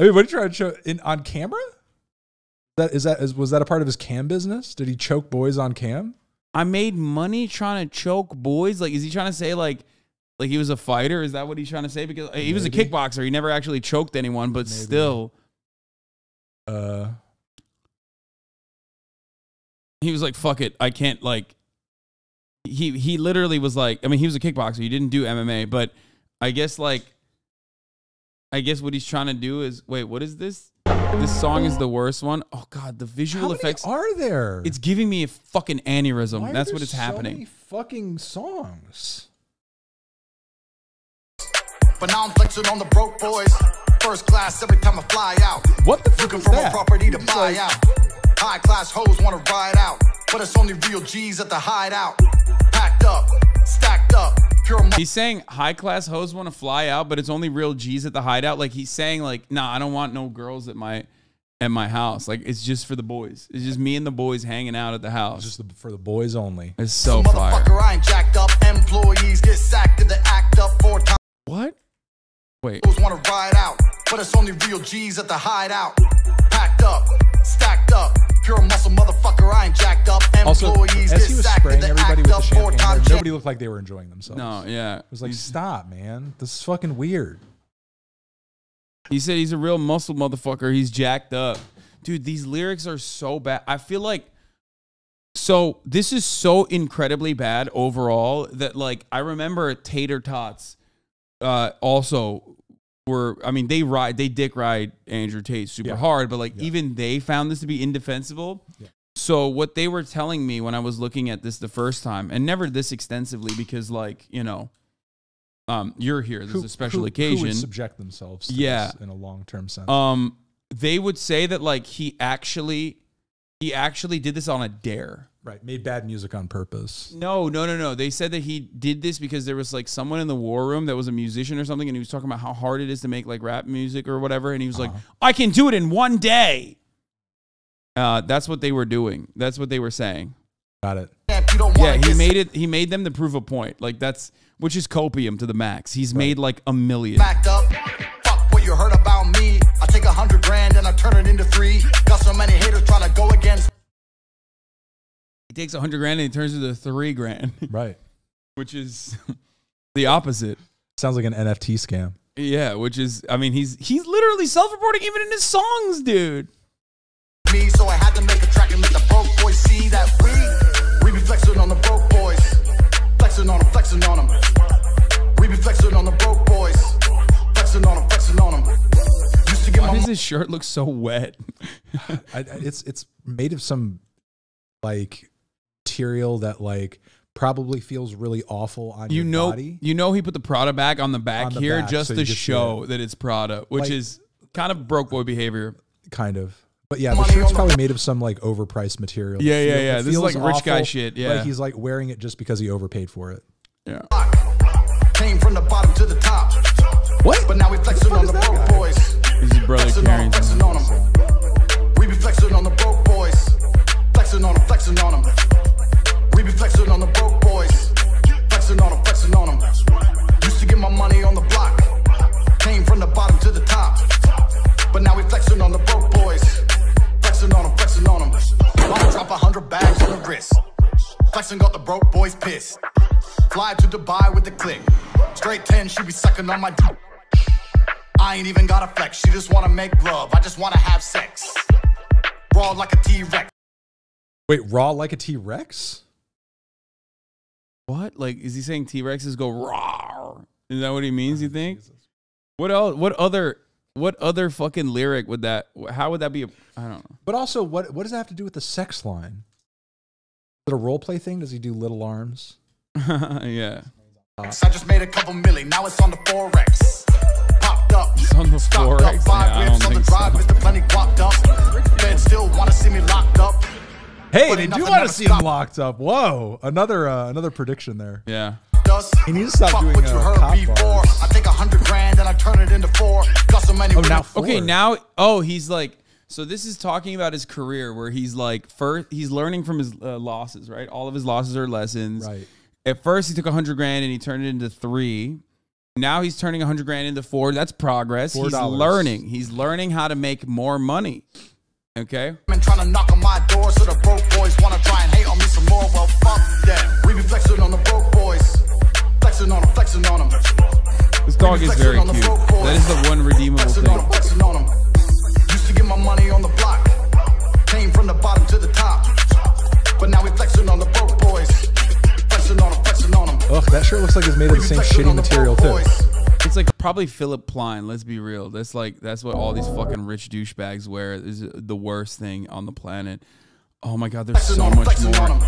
mean, what are you trying to choke in on camera? Was that a part of his cam business? Did he choke boys on cam? I made money trying to choke boys. Like, is he trying to say like he was a fighter? Is that what he's trying to say? Because he was a kickboxer. He never actually choked anyone, but still. He was like, fuck it. I can't like, he literally was like, I mean, he was a kickboxer. He didn't do MMA, but I guess like, what he's trying to do is wait, what is this? This song is the worst one. Oh God, the visual effects. How many are there? It's giving me a fucking aneurysm. That's what it's happening. Many fucking songs. But now I'm flexing on the broke boys. First class every time I fly out. What the fuck is that? Looking for a property to buy out. High class hoes want to ride out, but it's only real G's at the hideout. Packed up, stacked up. He's saying high class hoes want to fly out, but it's only real G's at the hideout. Like he's saying, like, nah, I don't want no girls at my house. Like it's just for the boys. It's just me and the boys hanging out at the house. It's just for the boys only. It's so fire. Motherfucker, I ain't jacked up. Employees get sacked in the act up 4 times. What? Wait. Hoes want to ride out. But it's only real G's at the hideout. Packed up, stacked up. Pure muscle motherfucker, I ain't jacked up. Employees as he was spraying everybody with the champagne, nobody looked like they were enjoying themselves. No, yeah. It was like, stop, man. This is fucking weird. He said he's a real muscle motherfucker. He's jacked up. Dude, these lyrics are so bad. I feel like, so this is so incredibly bad overall that, like, I remember Tater Tots also were, I mean, they dick ride Andrew Tate super hard, but like even they found this to be indefensible. Yeah. So what they were telling me when I was looking at this the first time, and never this extensively because, like, you know, you're here. This is a special occasion. Who would subject themselves to this in a long-term sense? They would say that, like, he actually did this on a dare. Right. Made bad music on purpose. No. They said that he did this because there was, like, someone in the war room that was a musician or something, and he was talking about how hard it is to make, like, rap music or whatever, and he was like, I can do it in one day. That's what they were doing. That's what they were saying. Got it. Yeah, he made it. He made them to prove a point. Like, that's, which is copium to the max. He's made like a million. Backed up. Fuck what you heard about me. I take 100 grand and I turn it into 3. Got so many haters trying to go against. He takes 100 grand and he turns it into 3 grand. Right. Which is the opposite. Sounds like an NFT scam. Yeah, which is, I mean, he's literally self-reporting even in his songs, dude. So I had to make a track and let the broke boys see that we be flexing on the broke boys, flexing on them, we be flexing on the broke boys, flexing on them. Used to get Why does his shirt look so wet? It's made of some like material that like probably feels really awful on your body. You know he put the Prada back on the back here just to show that it's Prada, which is kind of broke boy behavior. Kind of. But yeah, the shirt's probably made of some like overpriced material. Yeah. This is like rich guy shit. Yeah. Like he's like wearing it just because he overpaid for it. Yeah. Came from the bottom to the top. What? But now we flexing on the broke boys. This is brother Carrington. Flexing on them. We be flexing on the broke boys. Flexing on them. We be flexing on the broke boys. Flexing on them. Used to get my money on the block. Came from the bottom to the top. But now we flexing on the broke boys. Flexing on them, I'll drop 100 bags on the wrist. Flexing got the broke boys pissed. Fly to Dubai with the click. Straight 10, she be sucking on my dick. I ain't even gotta flex, she just wanna make love. I just wanna have sex. Raw like a T-Rex. Wait, raw like a T-Rex? What? Like, is he saying T-Rexes go raw? Is that what he means, you think? Jesus. What else? What other fucking lyric would that, how would that be? I don't know. But also, what does that have to do with the sex line? Is it a role play thing? Does he do little arms? Yeah. I just made a couple million. Now it's on the Forex. Popped up. It's on the Forex. Up, yeah, I don't think so. Still want to see me locked up. Hey, they do want to see him locked up. Whoa. Another prediction there. Yeah. He needs to stop doing cop bars. I take 100 grand and I turn it into 4. Got so many. Oh, he's like, so this is talking about his career where he's like, first, he's learning from his losses, right? All of his losses are lessons. Right. At first, he took 100 grand and he turned it into 3. Now he's turning 100 grand into 4. That's progress. $4. He's learning. He's learning how to make more money. Okay. Been trying to knock on my door, so the broke boys want to try and hate on me some more. Well, fuck that. We be flexing on the broke boys. Flexing on them. This dog is very cute. That is the one redeemable thing. Flexing on them. Used to get my money on the block. Came from the bottom to the top. But now we flexing on the broke boys. Flexing on them. Ugh, that shirt looks like it's made of the same shitty material too. It's like probably Philip Klein. Let's be real. That's like that's what all these fucking rich douchebags wear. Is the worst thing on the planet. Oh my god, there's so much more.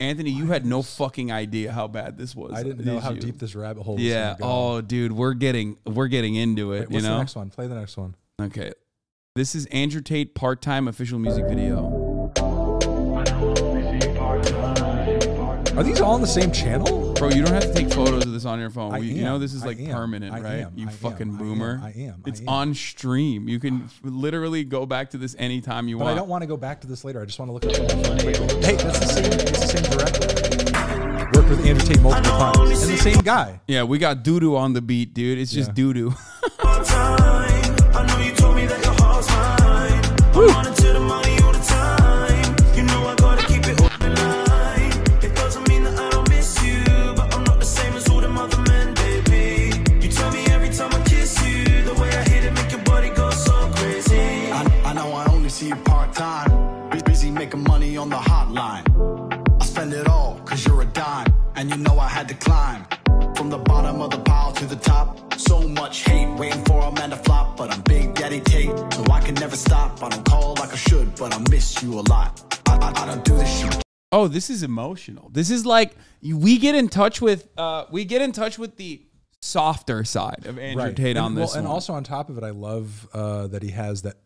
Anthony, you had no fucking idea how bad this was. I didn't know how deep this rabbit hole was. Yeah. Oh, dude, we're getting into it. Wait, what's the next one? Play the next one. Okay. This is Andrew Tate part-time official music video. Are these all on the same channel? Bro, you don't have to take photos of this on your phone. You know this is like permanent, right? You fucking boomer. I am. It's on stream. You can literally go back to this anytime you want. But I don't want to go back to this later. I just want to look at it. Hey, that's the same. It's the same director. Worked with Andrew Tate multiple times. And the same guy. Yeah, we got doo-doo on the beat, dude. It's just doo-doo. bottom of the pile to the top. So much hate, waiting for a man to flop. But I'm Big Daddy Tate, so I can never stop. I don't call like I should, but I miss you a lot. I don't do this shit. Oh, this is emotional. This is like, we get in touch with the softer side of Andrew Tate on this. Well, and also on top of it, I love that he has that.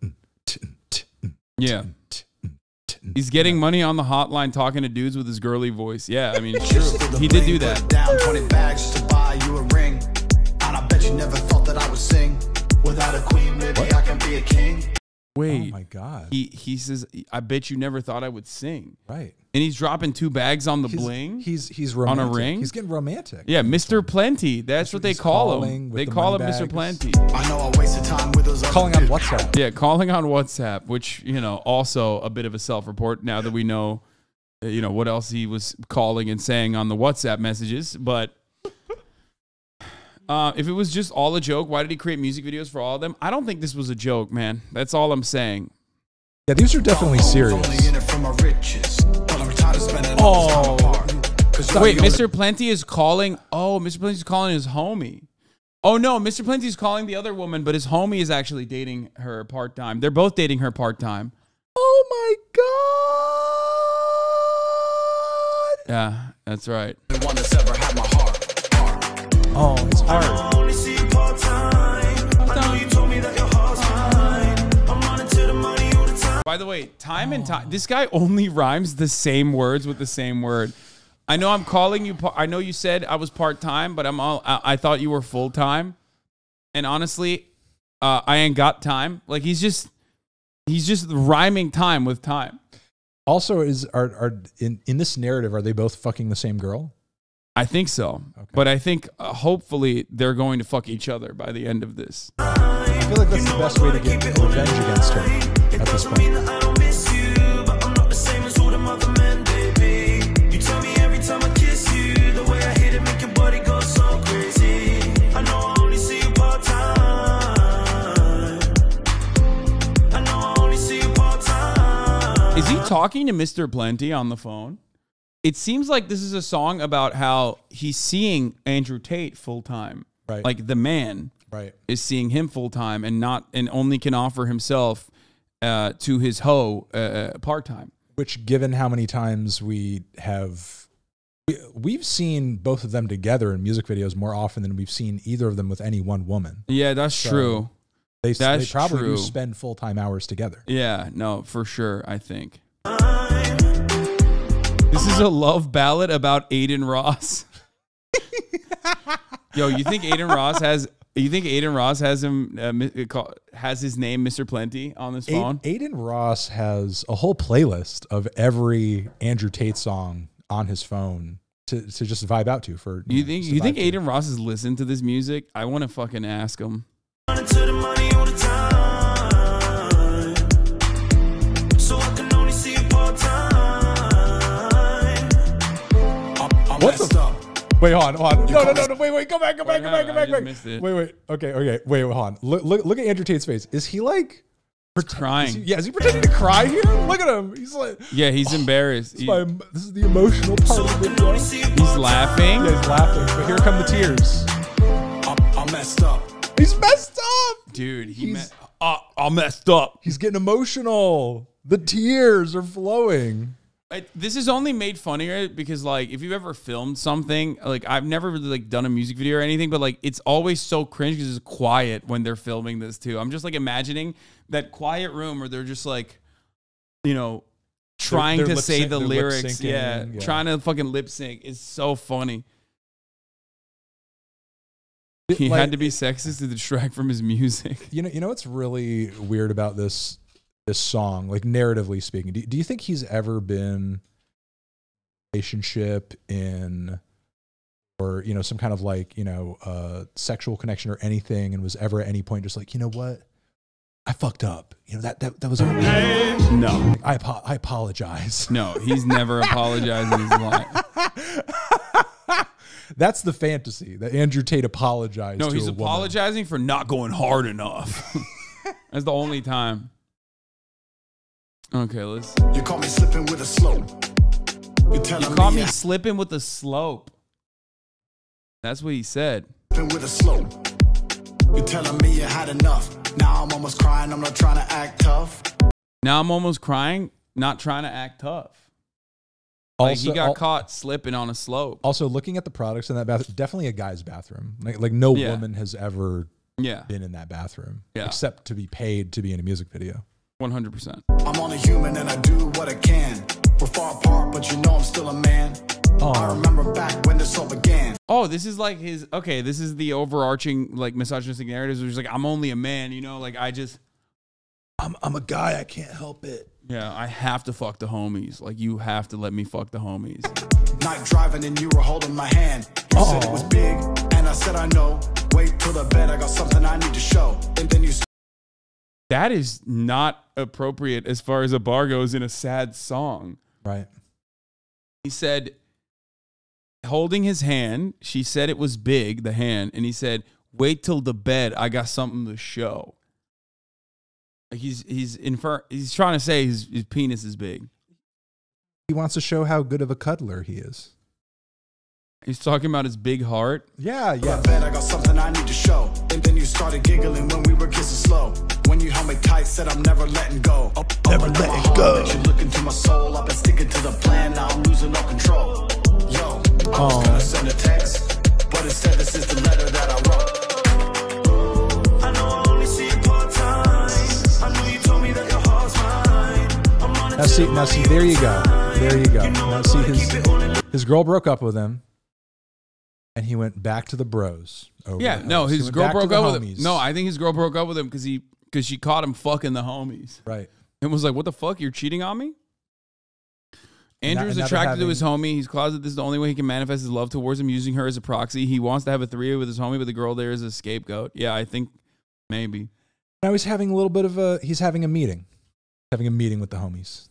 Yeah. He's getting money on the hotline talking to dudes with his girly voice. Yeah, I mean, true. He did do that. Down 20 bags to buy you a ring. And I bet you never thought that I would sing. Without a queen, maybe I can be a king. Wait. Oh my God. He says, I bet you never thought I would sing. Right. And he's dropping 2 bags on the bling. He's romantic. On a ring. He's getting romantic. Yeah, Mr. Plenty. That's what they call him. They call him Mr. Plenty. I know I wasted time with those. Calling on WhatsApp. Yeah, calling on WhatsApp, which, you know, also a bit of a self-report now that we know, you know, what else he was calling and saying on the WhatsApp messages. But if it was just all a joke, why did he create music videos for all of them? I don't think this was a joke, man. That's all I'm saying. Yeah, these are definitely serious. Oh, wait, Mr. Plenty is calling. Oh, Mr. Plenty's calling his homie. Oh, no, Mr. Plenty's calling the other woman, but his homie is actually dating her part-time. They're both dating her part-time. Oh, my God. Yeah, that's right. The one that's ever had my heart. Oh, it's hard. By the way, time and time, this guy only rhymes the same words with the same word. I know I'm calling you. I know you said I was part-time, but I thought you were full-time. And honestly, I ain't got time. Like he's just rhyming time with time. Also, in this narrative, are they both fucking the same girl? I think so, okay. But I think hopefully they're going to fuck each other by the end of this. I feel like that's the best way to get revenge against her at this point. Is he talking to Mr. Plenty on the phone? It seems like this is a song about how he's seeing Andrew Tate full time. Right. Like the man is seeing him full time and only can offer himself to his hoe part time. Which, given how many times we've seen both of them together in music videos more often than we've seen either of them with any one woman. Yeah, that's true. They probably do spend full time hours together. Yeah, no, for sure. I think. This is a love ballad about Aiden Ross. Yo, you think Aiden Ross has his name Mr. Plenty on this phone? Aiden Ross has a whole playlist of every Andrew Tate song on his phone to just vibe out to. For you think Aiden Ross has listened to this music? I want to fucking ask him. What the fuck? Wait, hold on. No, wait, go back. Wait. Okay, wait, hold on. Look at Andrew Tate's face. Is he like crying? Is he pretending to cry here? Look at him. He's like, yeah, he's embarrassed. This is the emotional part of the video. He's laughing. Yeah, he's laughing. But here come the tears. I messed up. He's messed up, dude. I messed up. He's getting emotional. The tears are flowing. This is only made funnier because, like, if you've ever filmed something, like, I've never really, like, done a music video or anything, but, like, it's always so cringe because it's quiet when they're filming this, too. I'm just, like, imagining that quiet room where they're just, like, you know, trying to say the lyrics. Yeah, trying to fucking lip sync is so funny. He had to be sexist to distract from his music. You know what's really weird about this song, like narratively speaking, do you think he's ever been in a relationship or, you know, some kind of like, you know, sexual connection or anything, and was ever at any point just like, you know what? I fucked up. You know, that was on me. No. I apologize. No, he's never apologized in his life. That's the fantasy that Andrew Tate apologized. No, he's apologizing for not going hard enough. That's the only time. Okay, let's. You caught me slipping with a slope. You caught me slipping with a slope. That's what he said. With a slope. You're telling me you had enough. Now I'm almost crying. I'm not trying to act tough. Now I'm almost crying, not trying to act tough. Also, like he got caught slipping on a slope. Also, looking at the products in that bathroom, definitely a guy's bathroom. Like no woman has ever been in that bathroom except to be paid to be in a music video. 100%. I'm only human and I do what I can. We're far apart, but you know I'm still a man. I remember back when this all began. Oh, this is like his, okay, this is the overarching like misogynistic narratives where he's like, I'm only a man, you know, like I just, I'm a guy, I can't help it. Yeah, I have to fuck the homies. Like you have to let me fuck the homies. Night driving and you were holding my hand. You said it was big and I said I know. Wait till the bed, I got something I need to show. And then you that is not appropriate as far as a bar goes in a sad song. Right. He said, holding his hand, she said it was big, the hand, and he said, wait till the bed, I got something to show. Like he's trying to say his penis is big. He wants to show how good of a cuddler he is. He's talking about his big heart. Yeah, yeah. I got something I need to show. And then you started giggling when we were kissing slow. When you held me tight, said I'm never letting go. Never letting go. You're looking to my soul. I've been sticking to the plan. Now I'm losing all control. Yo, I was gonna send a text, but instead this is the letter that I wrote. I know I only see you part time. I know you told me that your heart's mine. I'm on a now see, there you go. There you go. Now see, his girl broke up with him. And he went back to the bros. Yeah, no, his girl broke up with him. No, I think his girl broke up with him because she caught him fucking the homies. Right. And was like, what the fuck? You're cheating on me? Andrew's attracted to his homie. He's closeted. This is the only way he can manifest his love towards him, using her as a proxy. He wants to have a three-way with his homie, but the girl there is a scapegoat. Yeah, I think maybe. Now he's having a little bit of a, he's having a meeting. Having a meeting with the homies.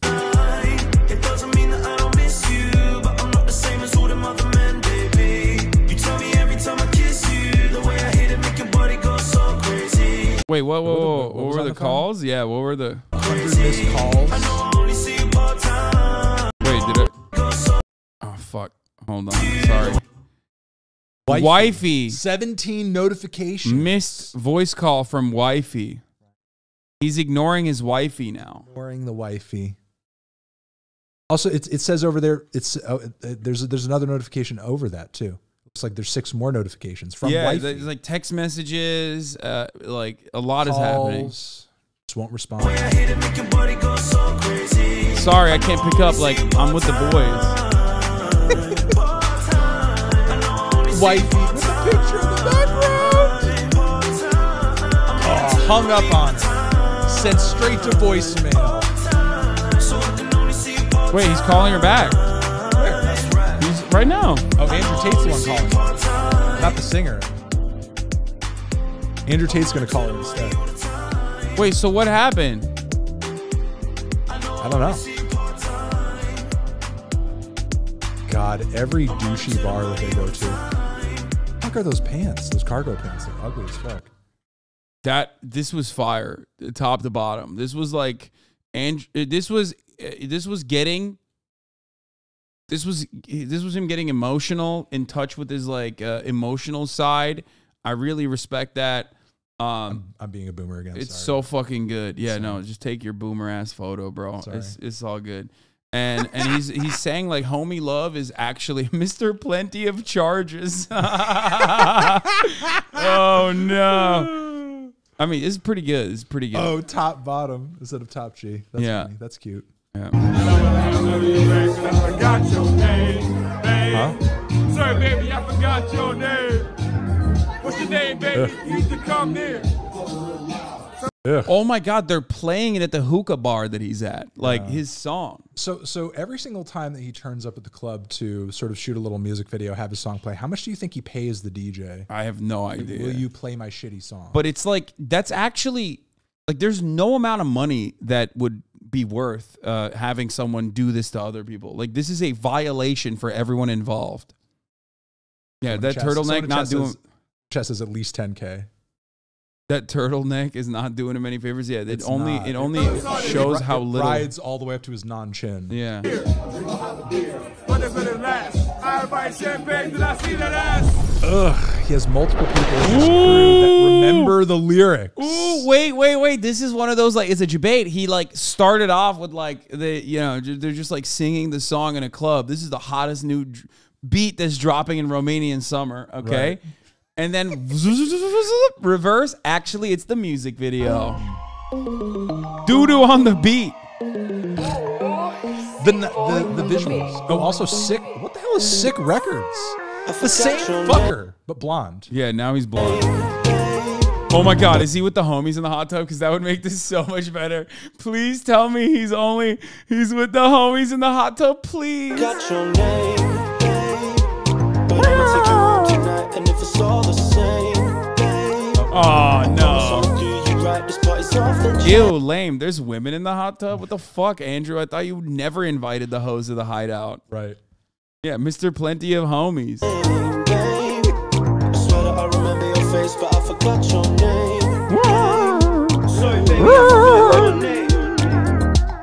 It doesn't mean that I don't miss you, but I'm not the same as all the mother men. Wait, whoa. What were the calls? Yeah, what were the 100 missed calls? Wait, did it? Oh, fuck. Hold on. Sorry. Wifey. 17 notifications. Missed voice call from wifey. He's ignoring his wifey now. Ignoring the wifey. Also, it says over there, it's there's another notification over that, too. It's like there's 6 more notifications from wifey. There's like text messages, like a lot is happening. Just won't respond. Sorry, I can't pick up. Like I'm with the boys. Wifey with a picture in the background. Oh, hung up on it. Sent straight to voicemail. Wait, he's calling her back. Right now. Oh, Andrew Tate's the one calling her. Not the singer. Andrew Tate's going to call her instead. Wait, so what happened? I don't know. God, every douchey bar that they go to. What the fuck are those pants? Those cargo pants. They're ugly as fuck. This was fire, top to bottom. This was like, this was him getting emotional, in touch with his like emotional side. I really respect that. I'm being a boomer again. It's sorry. So fucking good. Yeah, sorry. No, just take your boomer ass photo, bro. It's all good. And he's saying like homie love is actually Mr. Plenty of Charges. Oh no. I mean, it's pretty good. It's pretty good. Oh, top bottom instead of top G. That's funny. That's cute. Yeah. Huh? Sorry, baby, I forgot your name. What's your name, baby? You used to come here. Oh my God, they're playing it at the hookah bar that he's at, like his song. So every single time that he turns up at the club to sort of shoot a little music video, have his song play, how much do you think he pays the DJ? I have no idea. Will you play my shitty song? But it's like, that's actually like, there's no amount of money that would be worth having someone do this to other people. Like this is a violation for everyone involved. Yeah, that turtleneck not doing. Chess is at least 10K. That turtleneck is not doing him any favors. Yeah, it only shows how little. Rides all the way up to his non-chin. Yeah. What if it lasts? I Ugh, he has multiple people in his crew that remember the lyrics. Ooh, wait, wait, wait. This is one of those, like, it's a debate. He, like, started off with, like, the, you know, they're just, like, singing the song in a club. This is the hottest new beat that's dropping in Romanian summer, okay? Right. And then reverse. Actually, it's the music video. Doo-doo on the beat. The visuals. Oh, also Sick. What the hell is Sick Records? The same fucker, but blonde. Yeah, now he's blonde. Oh my God, is he with the homies in the hot tub? Because that would make this so much better. Please tell me he's with the homies in the hot tub, please. Got your name, but I'm gonna take you home tonight, and if it's all the same. Oh no. Ew, lame. There's women in the hot tub. What the fuck, Andrew? I thought you never invited the hoes to the hideout. Right. Yeah, Mr. Plenty of Homies.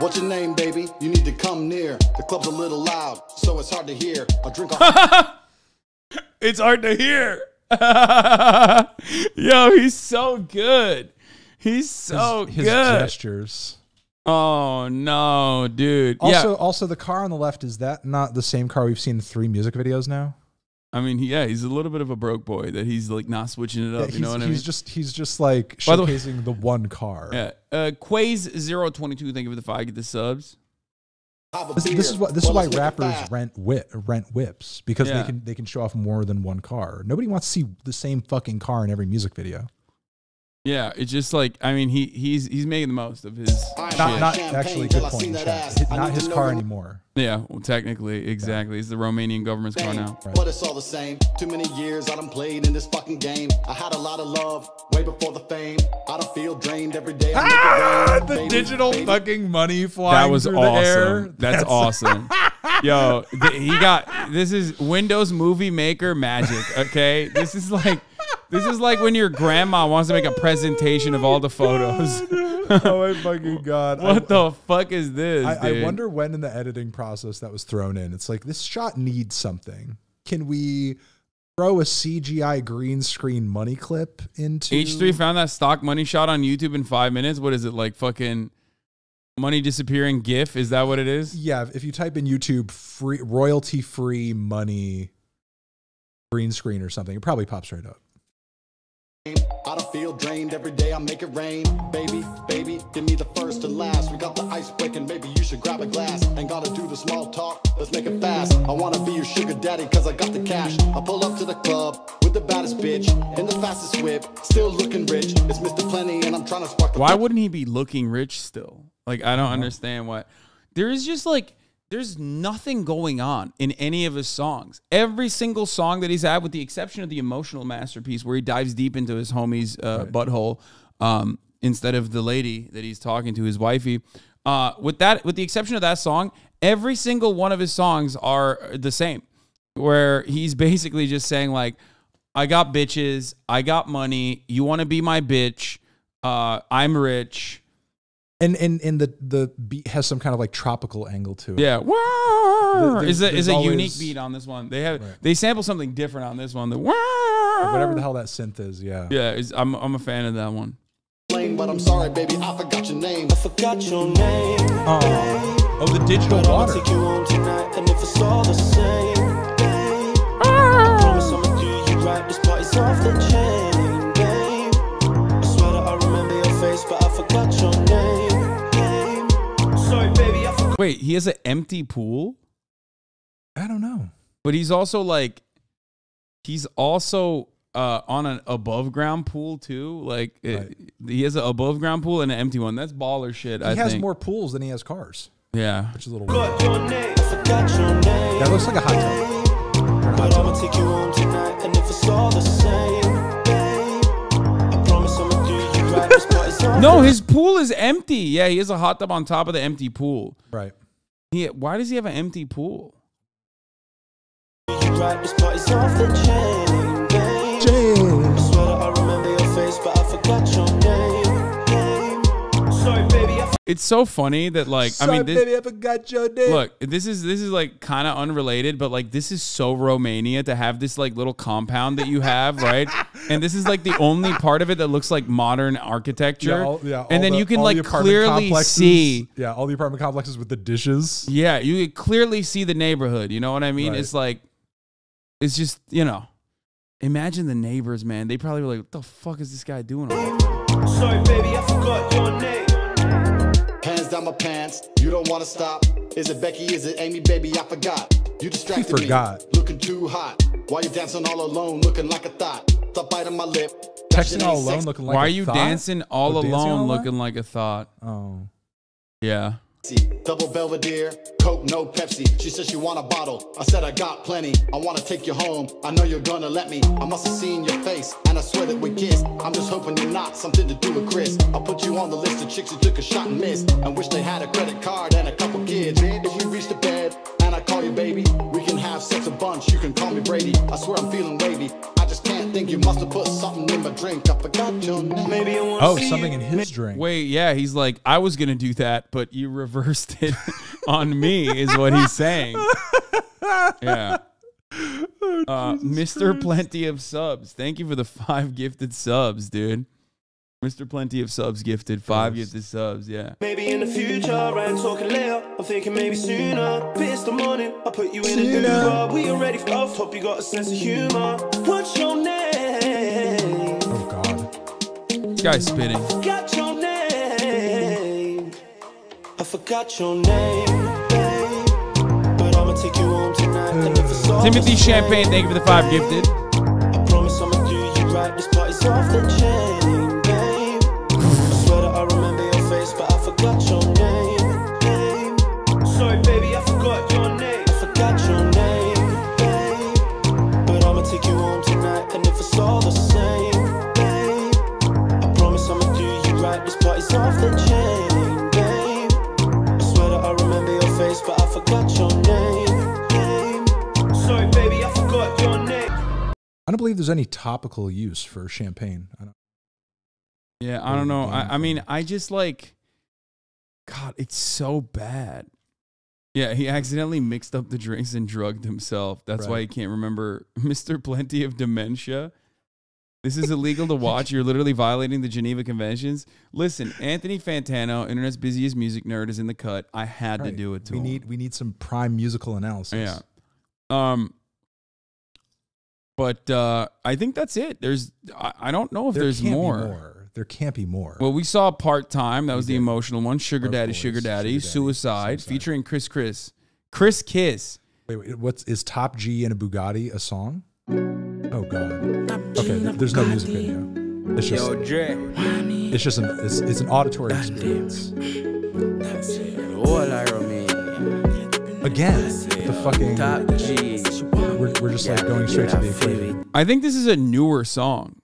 What's your name, baby? You need to come near. The club's a little loud, so it's hard to hear. I drink. It's hard to hear. Yo, he's so good. He's so his good. Gestures. Oh no, dude. Also, yeah. Also the car on the left, is that not the same car we've seen in 3 music videos now? I mean, yeah, he's a little bit of a broke boy that he's like not switching it up. Yeah, you know what I mean? He's just like showcasing the one car. Yeah. Quaze022, thank you for the 5. Get the subs. This is why rappers rent whips because they can show off more than one car. Nobody wants to see the same fucking car in every music video. Yeah, it's just like, I mean, he's making the most of his not actually good point. Not his car anymore. Yeah, well, technically, exactly. It's the Romanian government's car now. Right. But it's all the same. Too many years I done played in this fucking game. I had a lot of love way before the fame. I don't feel drained every day. Ah, the digital fucking money flying through the air. That's awesome. Yo, this is Windows Movie Maker magic, okay? This is like when your grandma wants to make a presentation of all the photos. Oh my fucking God. What the fuck is this, dude? I wonder when in the editing process that was thrown in. It's like, this shot needs something. Can we throw a CGI green screen money clip into... H3 found that stock money shot on YouTube in 5 minutes. What is it, like fucking money disappearing GIF? Is that what it is? Yeah, if you type in YouTube royalty-free money green screen or something, it probably pops right up. I don't feel drained every day. I make it rain, baby, baby. Give me the first and last. We got the ice breaking, maybe you should grab a glass. Ain't gotta do the small talk. Let's make it fast. I wanna be your sugar daddy, cause I got the cash. I pull up to the club with the baddest bitch and the fastest whip. Still looking rich. It's Mr. Plenty, and I'm trying to spark the. Why wouldn't he be looking rich still? Like, I don't understand why. There is just like, there's nothing going on in any of his songs. Every single song that he's had, with the exception of the emotional masterpiece where he dives deep into his homie's butthole instead of the lady that he's talking to, his wifey. With the exception of that song, every single one of his songs are the same, where he's basically just saying like, I got bitches, I got money, you want to be my bitch, I'm rich. And the beat has some kind of like tropical angle to it. Yeah, there's a unique beat on this one. They sample something different on this one. The whatever the hell that synth is. Yeah, yeah. I'm a fan of that one. But I'm sorry, baby, I forgot your name. I forgot your name. Oh, the digital water. I swear I remember your face, but I forgot your name. Wait, he has an empty pool? I don't know. But he's also like, he's also on an above ground pool too. Like he has an above ground pool and an empty one. That's baller shit. I think he has more pools than he has cars. Yeah. Which is a little weird. That looks like a hot tub. But I'm gonna take you home tonight, and if it's all the same, I promise I'm gonna do you right. No, his pool is empty. Yeah, he has a hot tub on top of the empty pool. Right. Why does he have an empty pool? It's so funny that, like, sorry, I mean, this, baby, I forgot your name. Look, this is like kind of unrelated, but like this is so Romania to have this like little compound that you have, right? And this is like the only part of it that looks like modern architecture. Yeah, and then you can like clearly see, yeah, all the apartment complexes with the dishes. Yeah, you can clearly see the neighborhood. You know what I mean? Right. It's like, it's just, you know, imagine the neighbors, man. They probably were like, "What the fuck is this guy doing?" Sorry, baby, I forgot your name. Hands down my pants, you don't want to stop. Is it Becky? Is it Amy? Baby, I forgot. You distracted me. Looking too hot. Why you dancing all alone? Looking like a thought. Stop biting my lip. Texting all alone, looking like a thought. Why are you dancing all alone, looking like a thought? Oh, yeah. Double Belvedere, Coke, no Pepsi. She said she want a bottle. I said I got plenty. I want to take you home. I know you're gonna let me. I must have seen your face, and I swear that we kissed. I'm just hoping you're not something to do with Chris. I'll put you on the list of chicks who took a shot and missed, and wish they had a credit card and a couple kids. If we reach the bed and I call you baby, we can have sex a bunch. You can call me Brady. I swear I'm feeling wavy. I just can't think. You must have put something in my drink. I forgot your name. Maybe I want something in his drink. Wait, yeah, he's like, I was gonna do that, but you reversed it on me, is what he's saying. Yeah. Oh, Mr. Christ. Plenty of Subs, thank you for the 5 gifted subs, dude. Mr. Plenty of Subs gifted 5 gifted subs. Yeah. Maybe in the future, right? Talking later. I'm thinking maybe sooner. It's the morning. I put you in a new car. We are ready for love. Hope you got a sense of humor. What's your name? Oh God, this guy's spitting. I forgot your name, babe, but I'ma take you home tonight. Timothy Champagne, thank you for the 5 gifted. I promise I'ma do you right. This party's off the chain, babe. I swear that I remember your face, but I forgot your name, babe. Sorry, baby, I forgot your name. I forgot your name, babe, but I'ma take you home tonight. And if it's all the same, babe, I promise I'ma do you right. This party's off the chain. But I forgot your name. Sorry, baby, I forgot your name. I don't believe there's any topical use for champagne. I don't. Yeah, I don't know. I mean, I just like, God, it's so bad. Yeah, he accidentally mixed up the drinks and drugged himself. That's why he can't remember. Mr. Plenty of Dementia. This is illegal to watch. You're literally violating the Geneva Conventions. Listen, Anthony Fantano, internet's busiest music nerd, is in the cut. I had to do it to him. We need some prime musical analysis. Yeah. But I think that's it. I don't know if there's more. There can't be more. Well, we saw Part Time. That was the emotional one. Sugar Daddy, Suicide, featuring Chris Kiss. Wait, is Top G in a Bugatti a song? Oh God. Okay, there's no music video. It's just, it's an auditory experience. Again, the fucking, we're just like going straight to the equation. I think this is a newer song.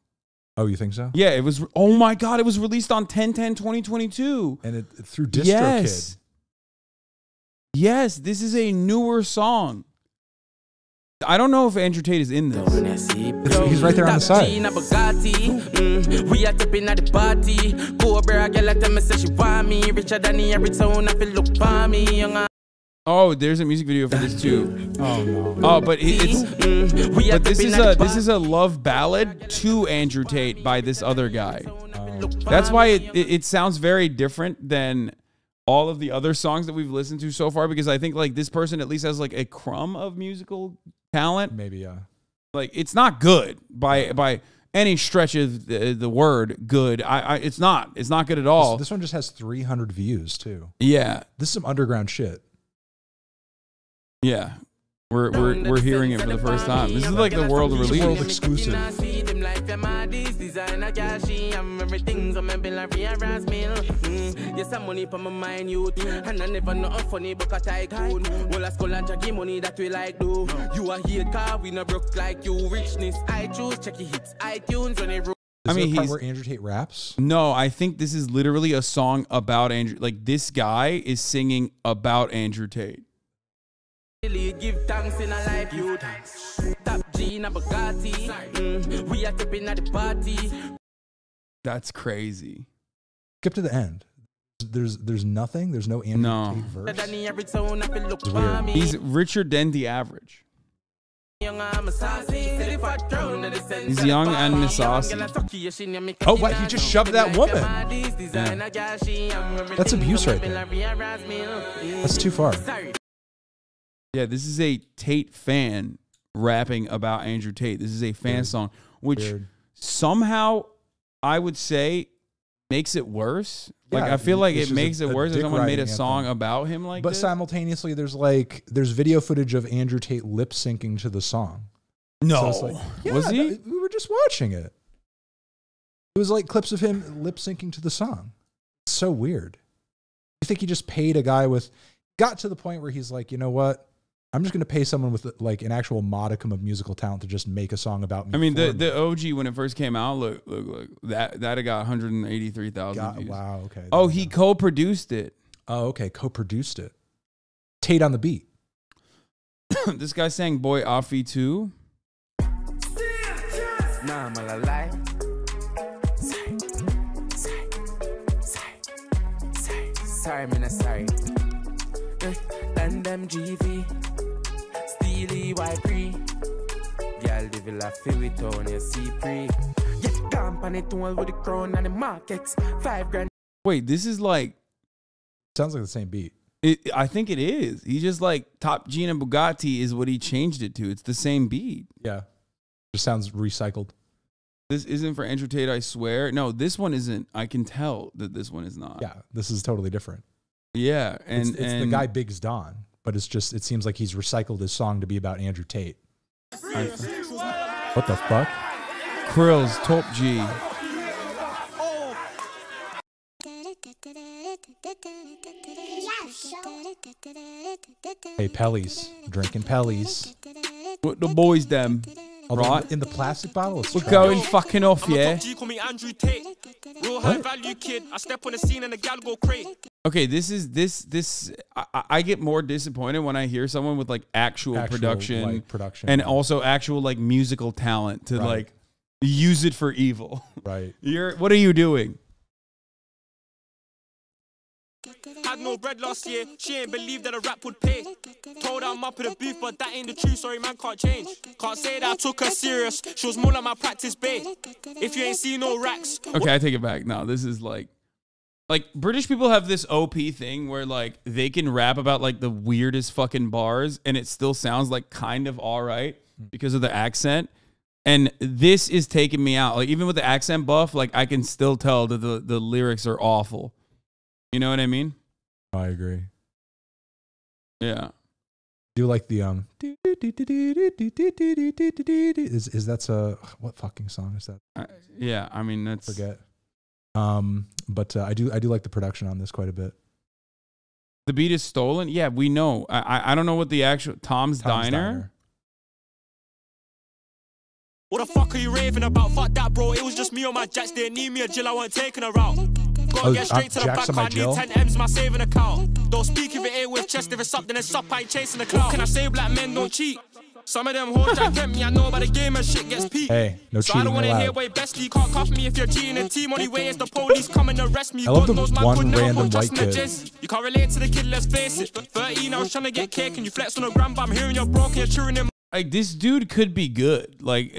Oh, you think so? Yeah, it was. Oh my God, it was released on 10/10/2022. And it through DistroKid. Yes. Yes, this is a newer song. I don't know if Andrew Tate is in this. He's right there on the side. Oh, there's a music video for this too. Oh no. Oh, but this is a love ballad to Andrew Tate by this other guy. That's why it sounds very different than all of the other songs that we've listened to so far, because I think like this person at least has like a crumb of musical talent. Maybe, yeah. Like, it's not good by any stretch of the word good. It's not good at all. This one just has 300 views too. Yeah, this is some underground shit. Yeah, we're hearing it for the first time. This is like the world release, world exclusive. I mean, he's where Andrew Tate raps. No, I think this is literally a song about Andrew. Like, this guy is singing about Andrew Tate. Give thanks in a life, you Top G in a Bugatti. We are tipping at the party. That's crazy. Skip to the end. There's nothing. There's no Andrew Tate verse. It's weird. He's richer than the average. He's young and Misasi. Oh, what? He just shoved that woman. Yeah. That's abuse right there. That's too far. Yeah, this is a Tate fan rapping about Andrew Tate. This is a fan song, which somehow I would say makes it worse. Like, I feel like it makes it worse if someone made a song about him like this. But simultaneously, there's video footage of Andrew Tate lip syncing to the song. No. So like, yeah, was he? We were just watching it. It was like clips of him lip syncing to the song. It's so weird. You think he just paid a guy with... Got to the point where he's like, you know what? I'm just going to pay someone with like an actual modicum of musical talent to just make a song about me. I mean, the OG, when it first came out, look, that got 183,000 views. Wow, okay. Oh, he co-produced it. Oh, okay, co-produced it. Tate on the beat. This guy sang Boy Afi too. Sorry, man, sorry. GV. Steely white free. Girl, they will have feel it on your C-Pre. Get company to all with the crown and the markets. $5 grand. Wait, this is like... Sounds like the same beat. I think it is. He just like Top G and Bugatti is what he changed it to. It's the same beat. Yeah. Just sounds recycled. This isn't for Andrew Tate, I swear. No, this one isn't. I can tell that this one is not. Yeah, this is totally different. Yeah. And it's the guy Biggs Don. But it's just, it seems like he's recycled his song to be about Andrew Tate. What the fuck? Krills, Top G. Hey, Pellies. Drinking Pellies. What the boys, them. Right? In the plastic bottle. We're trash. Going fucking off, yeah? What? Okay, this. I get more disappointed when I hear someone with like actual production, and also actual like musical talent to like use it for evil. Right. What are you doing? Had no bread last year. She ain't believed that a rap would pay. Told her I'm up in a booth, but that ain't the truth. Sorry, man, can't change. Can't say that I took her serious. She was more like my practice babe. If you ain't seen no racks. Okay, I take it back. No, this is like. Like, British people have this OP thing where, like, they can rap about, like, the weirdest fucking bars, and it still sounds, like, kind of all right because of the accent. And this is taking me out. Like, even with the accent buff, like, I can still tell that the lyrics are awful. You know what I mean? I agree. Yeah. Do you like the, Is that a... What fucking song is that? Yeah, I mean, that's... Forget. But I do like the production on this quite a bit. The beat is stolen. Yeah, we know. I don't know what the actual Tom's Diner. What the fuck are you raving about? Fuck that, bro. It was just me on my jacks. They need me a Jill. I weren't taking her out. Gotta get straight to the back. I need 10 M's my saving account. Don't speak if it ain't with chest. If it's up, then it's up. I ain't chasing the clout. Can I say black men don't cheat? Some of them hoes that get me, I know about the game and shit gets peaked. Hey, no cheating allowed. So I don't want to hear way best. You can't cuff me if you're cheating. A team only way is the police come and arrest me. I love the one random white kid. You can't relate to the kid, let's face it. 13, I was trying to get cake and you flex on the gram, but I'm hearing you're broke and you're cheering him. Like, this dude could be good. Like,